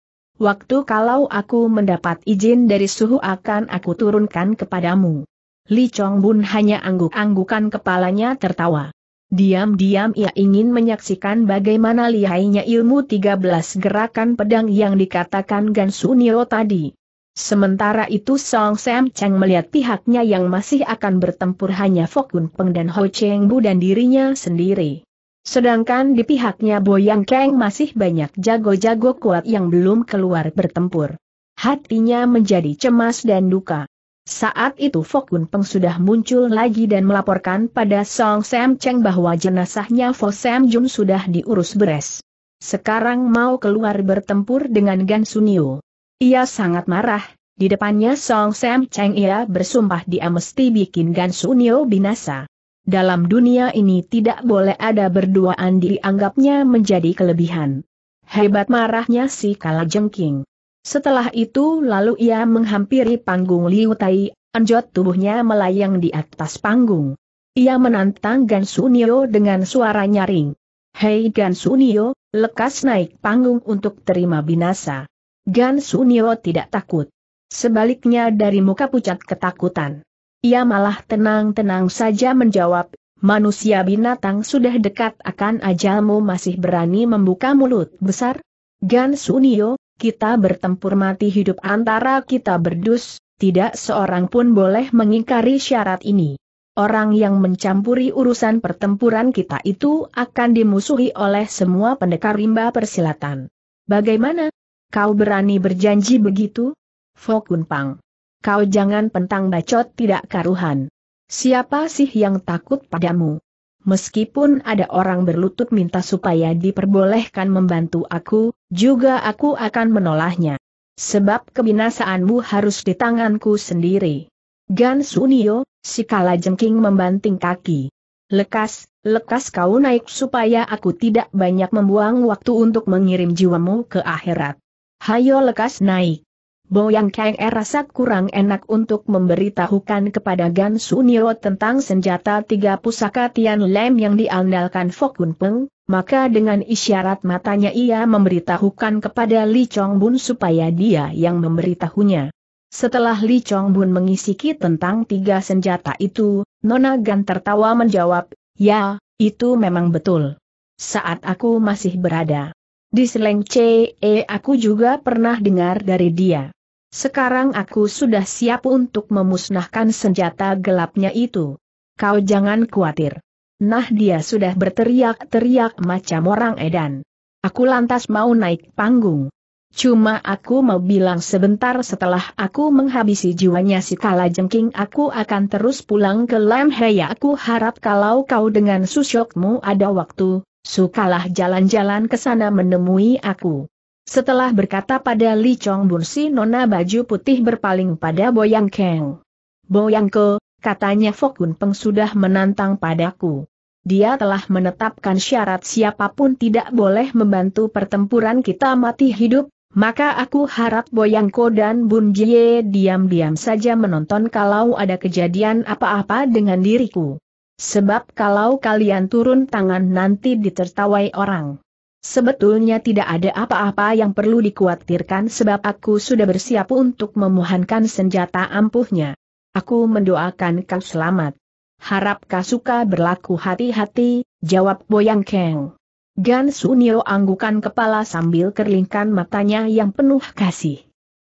waktu kalau aku mendapat izin dari suhu akan aku turunkan kepadamu. Li Chong Bun hanya angguk-anggukan kepalanya tertawa. Diam-diam ia ingin menyaksikan bagaimana lihainya ilmu tiga belas gerakan pedang yang dikatakan Gan Sunio tadi. Sementara itu Song Sam Cheng melihat pihaknya yang masih akan bertempur hanya Fokun Peng dan Ho Cheng Bu dan dirinya sendiri. Sedangkan di pihaknya Boyang Kang masih banyak jago-jago kuat yang belum keluar bertempur. Hatinya menjadi cemas dan duka. Saat itu Fokun Peng sudah muncul lagi dan melaporkan pada Song Sam Cheng bahwa jenazahnya Fosam Jun sudah diurus beres. Sekarang mau keluar bertempur dengan Gan Sunio. Ia sangat marah, di depannya Song Sam Cheng ia bersumpah dia mesti bikin Gan Sunio binasa. Dalam dunia ini tidak boleh ada berduaan dianggapnya menjadi kelebihan. Hebat marahnya si kalajengking. Setelah itu lalu ia menghampiri panggung Liu Tai, anjot tubuhnya melayang di atas panggung. Ia menantang Gan Sunio dengan suara nyaring. Hei Gan Sunio, lekas naik panggung untuk terima binasa. Gan Sunio tidak takut. Sebaliknya dari muka pucat ketakutan. Ia malah tenang-tenang saja menjawab, "Manusia binatang sudah dekat akan ajalmu masih berani membuka mulut besar? Gan Sunio, kita bertempur mati hidup antara kita berdus, tidak seorang pun boleh mengingkari syarat ini. Orang yang mencampuri urusan pertempuran kita itu akan dimusuhi oleh semua pendekar rimba persilatan. Bagaimana? Kau berani berjanji begitu? Fokun Pang. Kau jangan pentang bacot tidak karuhan. Siapa sih yang takut padamu? Meskipun ada orang berlutut minta supaya diperbolehkan membantu aku, juga aku akan menolaknya. Sebab kebinasaanmu harus di tanganku sendiri." Gan Sunio, si kalajengking membanting kaki. "Lekas, lekas kau naik supaya aku tidak banyak membuang waktu untuk mengirim jiwamu ke akhirat. Hayo lekas naik." Boyang Kang Er rasa kurang enak untuk memberitahukan kepada Gan Sunio tentang senjata tiga pusaka Tian Lem yang diandalkan Fokun Peng, maka dengan isyarat matanya ia memberitahukan kepada Li Chong Bun supaya dia yang memberitahunya. Setelah Li Chong Bun mengisiki tentang tiga senjata itu, Nona Gan tertawa menjawab, "Ya, itu memang betul. Saat aku masih berada di Seleng Ce, aku juga pernah dengar dari dia. Sekarang aku sudah siap untuk memusnahkan senjata gelapnya itu. Kau jangan khawatir." Nah, dia sudah berteriak-teriak macam orang edan. Aku lantas mau naik panggung. Cuma aku mau bilang sebentar setelah aku menghabisi jiwanya si kalajengking aku akan terus pulang ke Lam Haya. Aku harap kalau kau dengan susyokmu ada waktu, sukalah jalan-jalan ke sana menemui aku. Setelah berkata pada Li Chong Bun, si nona baju putih berpaling pada Boyang Kang. "Boyang Ke," katanya, "Fokun Peng sudah menantang padaku. Dia telah menetapkan syarat siapapun tidak boleh membantu pertempuran kita mati hidup. Maka aku harap Boyang Ko dan Bun Jie diam-diam saja menonton kalau ada kejadian apa-apa dengan diriku. Sebab kalau kalian turun tangan nanti ditertawai orang." Sebetulnya tidak ada apa-apa yang perlu dikhawatirkan sebab aku sudah bersiap untuk memuhankan senjata ampuhnya. Aku mendoakan kau selamat. Harap kau suka berlaku hati-hati, jawab Boyang Kang. Gan Sunio anggukan kepala sambil kerlingkan matanya yang penuh kasih.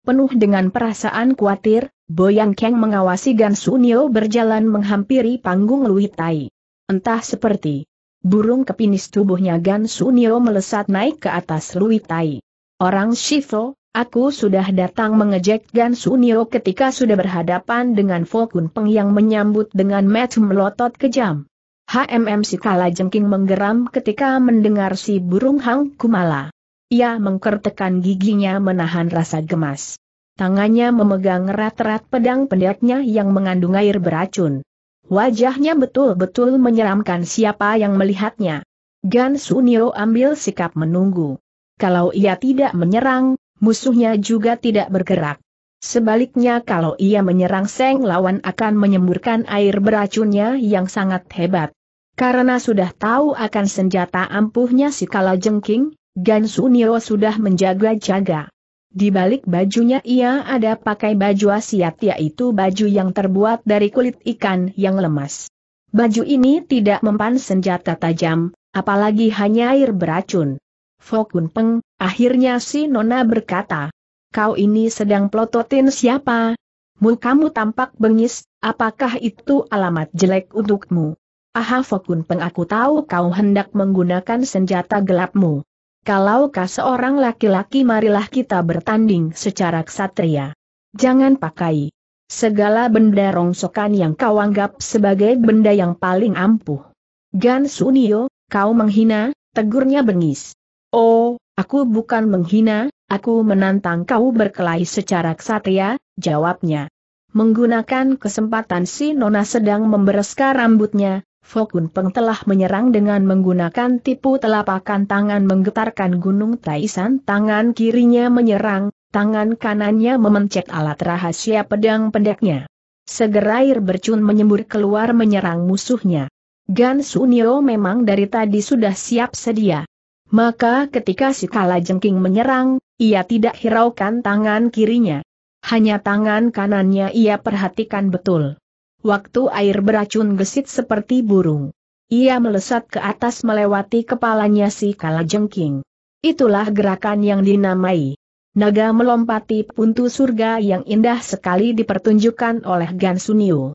Penuh dengan perasaan khawatir, Boyang Kang mengawasi Gan Sunio berjalan menghampiri panggung Lui Tai. Entah seperti burung kepinis tubuhnya Gan Sunio melesat naik ke atas Lui Tai. "Orang Shifo, aku sudah datang," mengejek Gan Sunio ketika sudah berhadapan dengan Fokun Peng yang menyambut dengan mata melotot kejam. "Hmm," si kalajengking menggeram ketika mendengar si burung Hang Kumala. Ia mengkertekan giginya menahan rasa gemas. Tangannya memegang erat-erat pedang pendeknya yang mengandung air beracun. Wajahnya betul-betul menyeramkan siapa yang melihatnya. Gan Sunio ambil sikap menunggu. Kalau ia tidak menyerang, musuhnya juga tidak bergerak. Sebaliknya kalau ia menyerang, Seng lawan akan menyemburkan air beracunnya yang sangat hebat. Karena sudah tahu akan senjata ampuhnya si kalajengking, Gan Sunio sudah menjaga-jaga. Di balik bajunya ia ada pakai baju Asiat, yaitu baju yang terbuat dari kulit ikan yang lemas. Baju ini tidak mempan senjata tajam, apalagi hanya air beracun. "Fokun Peng," akhirnya si nona berkata, "kau ini sedang plototin siapa? Mukamu tampak bengis, apakah itu alamat jelek untukmu?" "Aha Fokun Peng, aku tahu kau hendak menggunakan senjata gelapmu. Kalau kau seorang laki-laki, marilah kita bertanding secara ksatria. Jangan pakai segala benda rongsokan yang kau anggap sebagai benda yang paling ampuh." "Gan Sunio, kau menghina," tegurnya bengis. "Oh, aku bukan menghina. Aku menantang kau berkelahi secara ksatria," jawabnya. Menggunakan kesempatan si nona sedang membereskan rambutnya, Fokun Peng telah menyerang dengan menggunakan tipu telapakan tangan menggetarkan gunung Taisan. Tangan kirinya menyerang, tangan kanannya memencet alat rahasia pedang pendeknya. Segera air beracun menyembur keluar menyerang musuhnya. Gan Sunio memang dari tadi sudah siap sedia. Maka ketika si kalajengking menyerang, ia tidak hiraukan tangan kirinya. Hanya tangan kanannya ia perhatikan betul. waktu air beracun gesit seperti burung. Ia melesat ke atas melewati kepalanya si Kalajengking. Itulah gerakan yang dinamai naga melompati pintu surga yang indah sekali dipertunjukkan oleh Gan Sunio.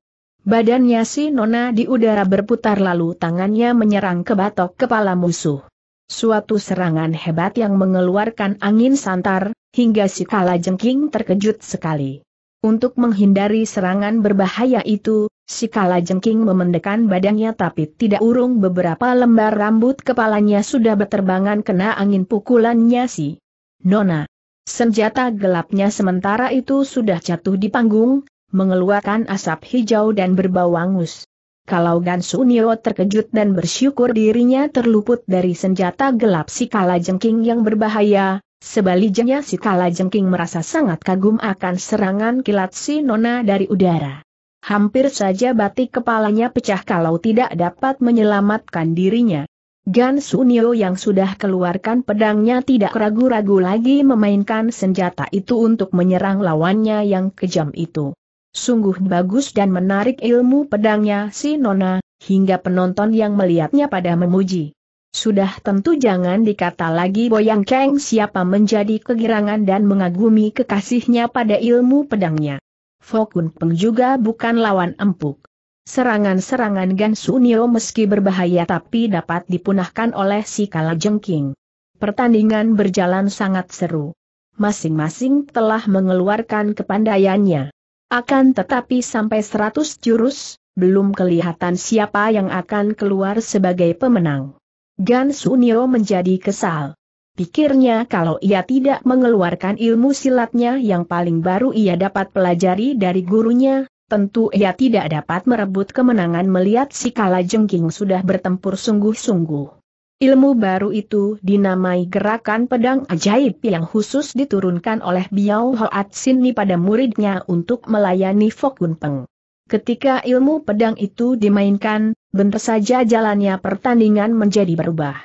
Badannya si Nona di udara berputar lalu tangannya menyerang ke batok kepala musuh. Suatu serangan hebat yang mengeluarkan angin santar, hingga si Kalajengking terkejut sekali. Untuk menghindari serangan berbahaya itu, si Kalajengking memendekkan badannya tapi tidak urung beberapa lembar rambut kepalanya sudah berterbangan kena angin pukulannya si Nona. Senjata gelapnya sementara itu sudah jatuh di panggung, mengeluarkan asap hijau dan berbau angus. Kalau Gan Sunio terkejut dan bersyukur dirinya terluput dari senjata gelap si Kalajengking yang berbahaya, sebaliknya si Kalajengking merasa sangat kagum akan serangan kilat si Nona dari udara. Hampir saja batik kepalanya pecah kalau tidak dapat menyelamatkan dirinya. Gan Sunio yang sudah keluarkan pedangnya tidak ragu-ragu lagi memainkan senjata itu untuk menyerang lawannya yang kejam itu. Sungguh bagus dan menarik ilmu pedangnya si Nona, hingga penonton yang melihatnya pada memuji. Sudah tentu jangan dikata lagi Boyang Kang siapa menjadi kegirangan dan mengagumi kekasihnya pada ilmu pedangnya. Fokun Peng juga bukan lawan empuk. Serangan-serangan Gan Sunio meski berbahaya tapi dapat dipunahkan oleh si Kalajengking. Pertandingan berjalan sangat seru. Masing-masing telah mengeluarkan kepandaiannya. Akan tetapi sampai seratus jurus, belum kelihatan siapa yang akan keluar sebagai pemenang. Gan Sunio menjadi kesal. Pikirnya kalau ia tidak mengeluarkan ilmu silatnya yang paling baru ia dapat pelajari dari gurunya, tentu ia tidak dapat merebut kemenangan melihat si Kalajengking sudah bertempur sungguh-sungguh. Ilmu baru itu dinamai gerakan pedang ajaib yang khusus diturunkan oleh Biao Hoat Sini pada muridnya untuk melayani Fokun Peng. Ketika ilmu pedang itu dimainkan, bentar saja jalannya pertandingan menjadi berubah.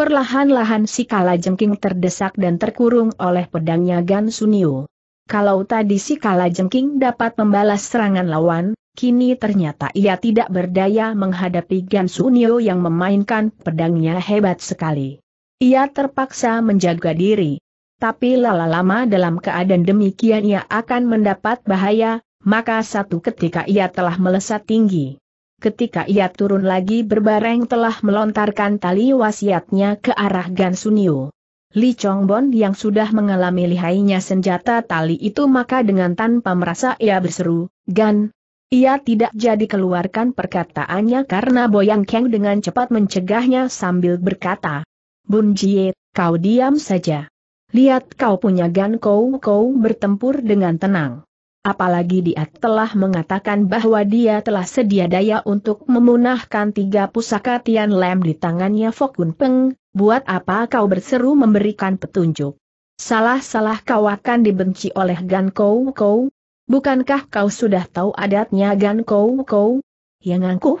Perlahan-lahan si Kalajengking terdesak dan terkurung oleh pedangnya Gan Sunio. Kalau tadi si Kalajengking dapat membalas serangan lawan, kini ternyata ia tidak berdaya menghadapi Gan Sunio yang memainkan pedangnya hebat sekali. Ia terpaksa menjaga diri. Tapi lala lama dalam keadaan demikian ia akan mendapat bahaya, maka satu ketika ia telah melesat tinggi. Ketika ia turun lagi berbareng telah melontarkan tali wasiatnya ke arah Gan Sunio. Li Chongbon yang sudah mengalami lihainya senjata tali itu maka dengan tanpa merasa ia berseru, Gan. Ia tidak jadi keluarkan perkataannya karena Boyang Kang dengan cepat mencegahnya sambil berkata, Bun Jie, kau diam saja. Lihat kau punya Gan Kou Kou bertempur dengan tenang. Apalagi dia telah mengatakan bahwa dia telah sedia daya untuk memunahkan tiga pusaka Tian Lem di tangannya Fokun Peng, buat apa kau berseru memberikan petunjuk? Salah-salah kau akan dibenci oleh Gan Kou Kou. Bukankah kau sudah tahu adatnya Gan Kou Kou? Yang angkuh?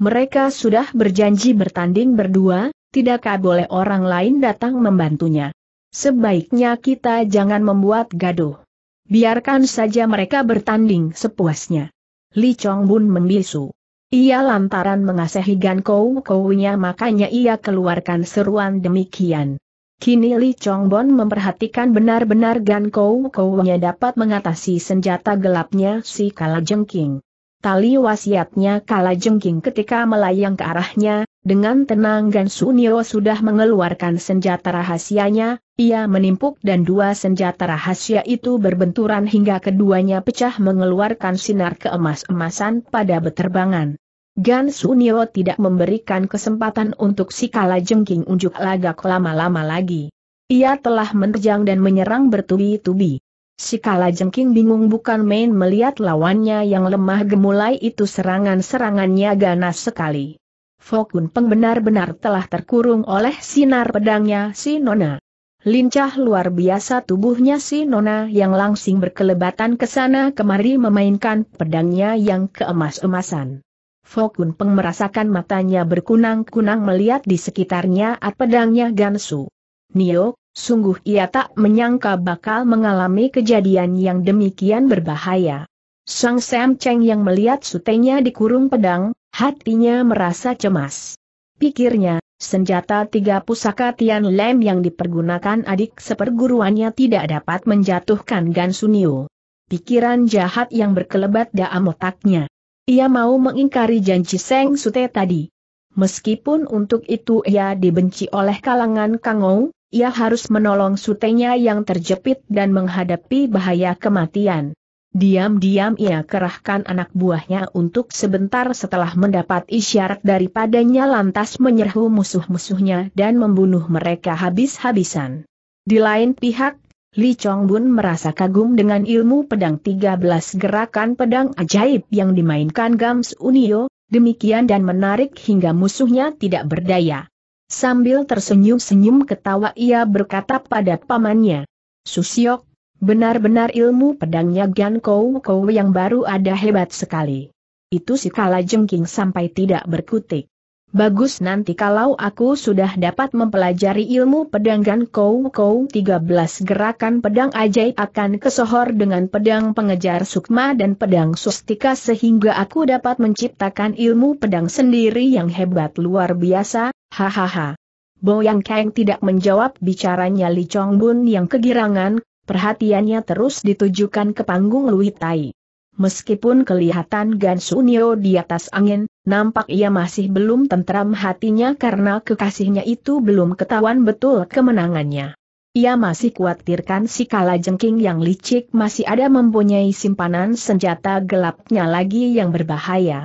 Mereka sudah berjanji bertanding berdua, tidakkah boleh orang lain datang membantunya? Sebaiknya kita jangan membuat gaduh. Biarkan saja mereka bertanding sepuasnya. Li Chongbun membisu. Ia lantaran mengasihi Gan Kou Kou-nya makanya ia keluarkan seruan demikian. Kini Li Chongbon memperhatikan benar-benar Gan Kou Kou-nya dapat mengatasi senjata gelapnya si Kalajengking. Tali wasiatnya Kalajengking ketika melayang ke arahnya, dengan tenang Gan Sunio sudah mengeluarkan senjata rahasianya, ia menimpuk dan dua senjata rahasia itu berbenturan hingga keduanya pecah mengeluarkan sinar keemas-emasan pada beterbangan. Gan Sunio tidak memberikan kesempatan untuk si Kalajengking unjuk lagak lama-lama lagi. Ia telah menerjang dan menyerang bertubi-tubi. Si Kalajengking bingung bukan main melihat lawannya yang lemah gemulai itu serangan-serangannya ganas sekali. Fokun Peng benar-benar telah terkurung oleh sinar pedangnya si Nona. Lincah luar biasa tubuhnya si Nona yang langsing berkelebatan ke sana kemari memainkan pedangnya yang keemas-emasan. Fokun Peng merasakan matanya berkunang-kunang melihat di sekitarnya at pedangnya Gan Sunio, sungguh ia tak menyangka bakal mengalami kejadian yang demikian berbahaya. Sang Sam Cheng yang melihat sutenya dikurung pedang, hatinya merasa cemas. Pikirnya, senjata tiga pusaka Tian Lem yang dipergunakan adik seperguruannya tidak dapat menjatuhkan Gan Sunio. Pikiran jahat yang berkelebat dalam otaknya. Ia mau mengingkari janji Seng Sute tadi. Meskipun untuk itu ia dibenci oleh kalangan Kangou, ia harus menolong sutenya yang terjepit dan menghadapi bahaya kematian. Diam-diam ia kerahkan anak buahnya untuk sebentar setelah mendapat isyarat daripadanya lantas menyerbu musuh-musuhnya dan membunuh mereka habis-habisan. Di lain pihak, Li Chongbun merasa kagum dengan ilmu pedang tiga belas gerakan pedang ajaib yang dimainkan Gan Sunio, demikian dan menarik hingga musuhnya tidak berdaya. Sambil tersenyum-senyum ketawa ia berkata pada pamannya, "Susiok, benar-benar ilmu pedangnya Gan Kou Kou yang baru ada hebat sekali. Itu si kala jengking sampai tidak berkutik. Bagus nanti kalau aku sudah dapat mempelajari ilmu pedang Gan Kou Kou tiga belas gerakan pedang ajaib akan kesohor dengan pedang pengejar sukma dan pedang sustika sehingga aku dapat menciptakan ilmu pedang sendiri yang hebat luar biasa. Hahaha." Boyang Kang tidak menjawab bicaranya Li Chongbun yang kegirangan, perhatiannya terus ditujukan ke panggung Lui Tai. Meskipun kelihatan Gan Sunio di atas angin, nampak ia masih belum tentram hatinya karena kekasihnya itu belum ketahuan betul kemenangannya. Ia masih khawatirkan si kalajengking yang licik masih ada mempunyai simpanan senjata gelapnya lagi yang berbahaya.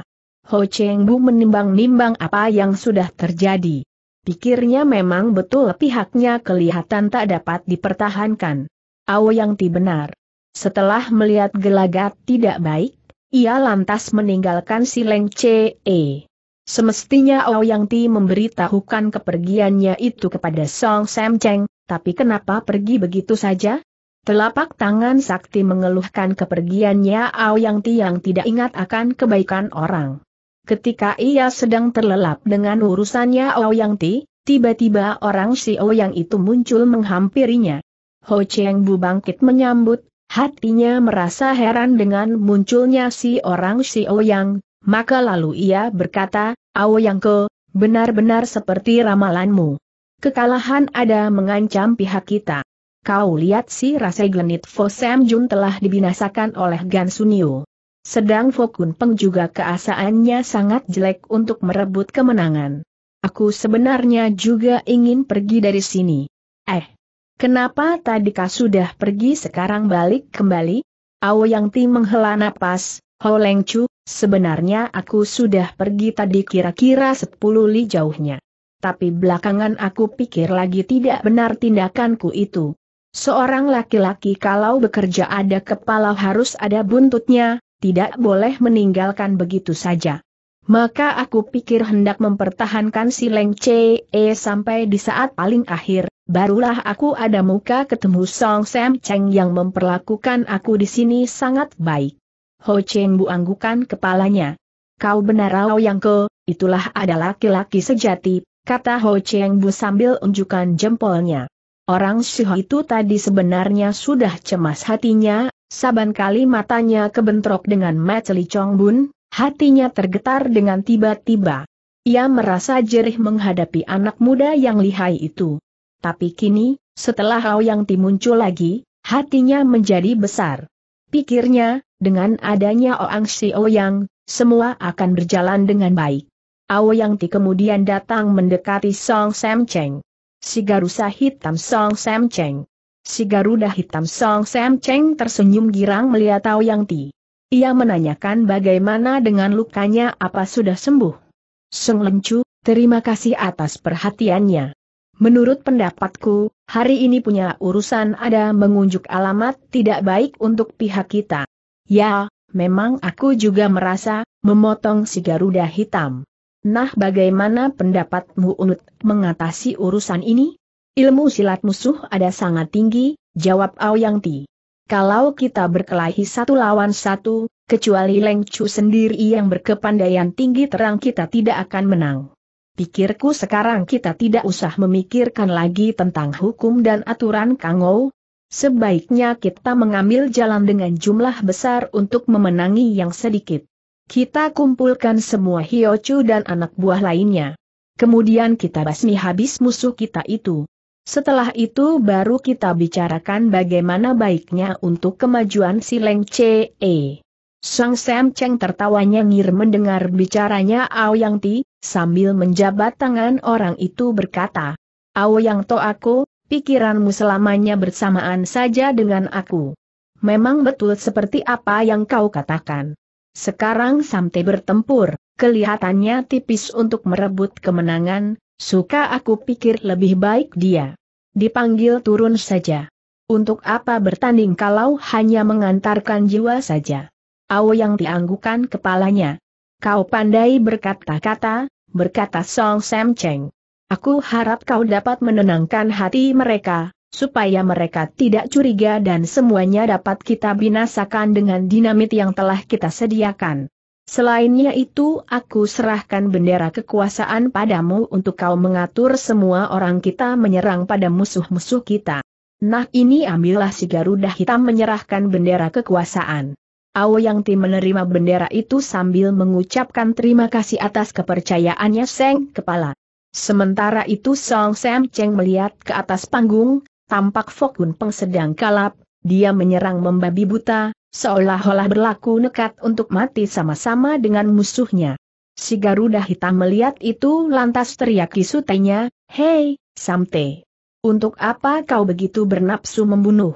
Ho Cheng Bu menimbang-nimbang apa yang sudah terjadi. Pikirnya memang betul pihaknya kelihatan tak dapat dipertahankan. Aoyangti benar. Setelah melihat gelagat tidak baik, ia lantas meninggalkan si Leng Ce. Semestinya Aoyangti memberitahukan kepergiannya itu kepada Song Sam Cheng, tapi kenapa pergi begitu saja? Telapak tangan sakti mengeluhkan kepergiannya Aoyangti yang tidak ingat akan kebaikan orang. Ketika ia sedang terlelap dengan urusannya Aoyangti, tiba-tiba orang si Aoyang itu muncul menghampirinya. Ho Cheng Bu bangkit menyambut, hatinya merasa heran dengan munculnya si orang si Aoyang, maka lalu ia berkata, "Aoyangke, benar-benar seperti ramalanmu. Kekalahan ada mengancam pihak kita. Kau lihat si Rasai Genit Fo Sam Jun telah dibinasakan oleh Gan Sunio. Sedang Fokun Peng juga keasaannya sangat jelek untuk merebut kemenangan. Aku sebenarnya juga ingin pergi dari sini. Eh, kenapa tadi kau sudah pergi sekarang balik kembali?" Aoyangti menghela napas, "Ho Leng Chu, sebenarnya aku sudah pergi tadi kira-kira sepuluh li jauhnya. Tapi belakangan aku pikir lagi tidak benar tindakanku itu. Seorang laki-laki kalau bekerja ada kepala harus ada buntutnya. Tidak boleh meninggalkan begitu saja. Maka aku pikir hendak mempertahankan si Leng Ce sampai di saat paling akhir, barulah aku ada muka ketemu Song Sam Cheng yang memperlakukan aku di sini sangat baik." Ho Cheng Bu anggukan kepalanya. "Kau benar Aoyangke, itulah ada laki-laki sejati," kata Ho Cheng Bu sambil unjukkan jempolnya. Orang Siho itu tadi sebenarnya sudah cemas hatinya. Saban kali matanya kebentrok dengan mata Li Chongbun, hatinya tergetar dengan tiba-tiba. Ia merasa jerih menghadapi anak muda yang lihai itu. Tapi kini, setelah Aoyangti muncul lagi, hatinya menjadi besar. Pikirnya, dengan adanya Oang Si Aoyang, semua akan berjalan dengan baik. Aoyangti kemudian datang mendekati Song Sam Cheng. "Si Garuda Hitam Song Sam Cheng." Si Garuda Hitam Song Sam Cheng tersenyum girang melihat Aoyangti. Ia menanyakan bagaimana dengan lukanya, apa sudah sembuh. "Song Leng Chu, terima kasih atas perhatiannya. Menurut pendapatku, hari ini punya urusan ada mengunjuk alamat tidak baik untuk pihak kita." "Ya, memang aku juga merasa," memotong si Garuda Hitam. "Nah, bagaimana pendapatmu untuk mengatasi urusan ini? Ilmu silat musuh ada sangat tinggi," jawab Aoyangti. "Kalau kita berkelahi satu lawan satu, kecuali Leng Chu sendiri yang berkepandaian tinggi terang kita tidak akan menang. Pikirku sekarang kita tidak usah memikirkan lagi tentang hukum dan aturan Kangou. Sebaiknya kita mengambil jalan dengan jumlah besar untuk memenangi yang sedikit. Kita kumpulkan semua Hiochu dan anak buah lainnya. Kemudian kita basmi habis musuh kita itu. Setelah itu baru kita bicarakan bagaimana baiknya untuk kemajuan si Leng Ce. Sang Sam Cheng tertawa nyengir mendengar bicaranya Aoyang Ti, sambil menjabat tangan orang itu berkata, "Aoyang To aku, pikiranmu selamanya bersamaan saja dengan aku. Memang betul seperti apa yang kau katakan. Sekarang Samte bertempur, kelihatannya tipis untuk merebut kemenangan, suka aku pikir lebih baik dia dipanggil turun saja. Untuk apa bertanding kalau hanya mengantarkan jiwa saja?" Aoyang dianggukan kepalanya. "Kau pandai berkata-kata," berkata Song Sam Cheng. "Aku harap kau dapat menenangkan hati mereka, supaya mereka tidak curiga dan semuanya dapat kita binasakan dengan dinamit yang telah kita sediakan. Selainnya itu aku serahkan bendera kekuasaan padamu untuk kau mengatur semua orang kita menyerang pada musuh-musuh kita." "Nah, ini ambillah si Garuda Hitam," menyerahkan bendera kekuasaan. Aoyang Ti menerima bendera itu sambil mengucapkan terima kasih atas kepercayaannya Seng Kepala. Sementara itu Song Sam Cheng melihat ke atas panggung. Tampak Fokun Peng sedang kalap, dia menyerang membabi buta, seolah-olah berlaku nekat untuk mati sama-sama dengan musuhnya. Si Garuda Hitam melihat itu lantas teriaki sutenya, "Hei, Samte! Untuk apa kau begitu bernapsu membunuh?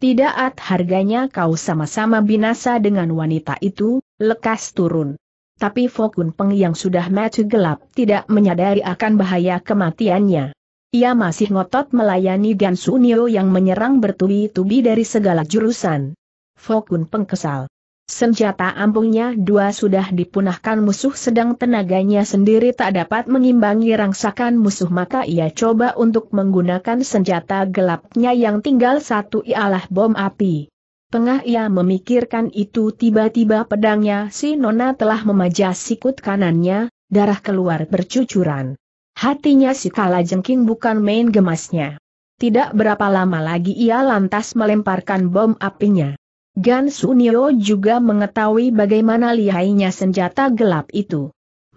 Tidak ad harganya kau sama-sama binasa dengan wanita itu, lekas turun." Tapi Fokun Peng yang sudah mati gelap tidak menyadari akan bahaya kematiannya. Ia masih ngotot melayani Gan Sunio yang menyerang bertubi-tubi dari segala jurusan. Fokun Peng kesal. Senjata ampuhnya dua sudah dipunahkan musuh sedang tenaganya sendiri tak dapat mengimbangi rangsakan musuh, maka ia coba untuk menggunakan senjata gelapnya yang tinggal satu, ialah bom api. Tengah ia memikirkan itu tiba-tiba pedangnya si Nona telah memajah sikut kanannya, darah keluar bercucuran. Hatinya si kalajengking bukan main gemasnya. Tidak berapa lama lagi ia lantas melemparkan bom apinya. Gan Sunio juga mengetahui bagaimana lihainya senjata gelap itu.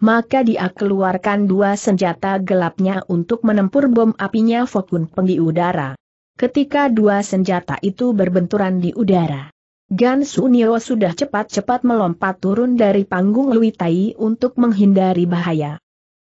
Maka dia keluarkan dua senjata gelapnya untuk menempur bom apinya Fokun Peng di udara. Ketika dua senjata itu berbenturan di udara, Gan Sunio sudah cepat-cepat melompat turun dari panggung Lui Tai untuk menghindari bahaya.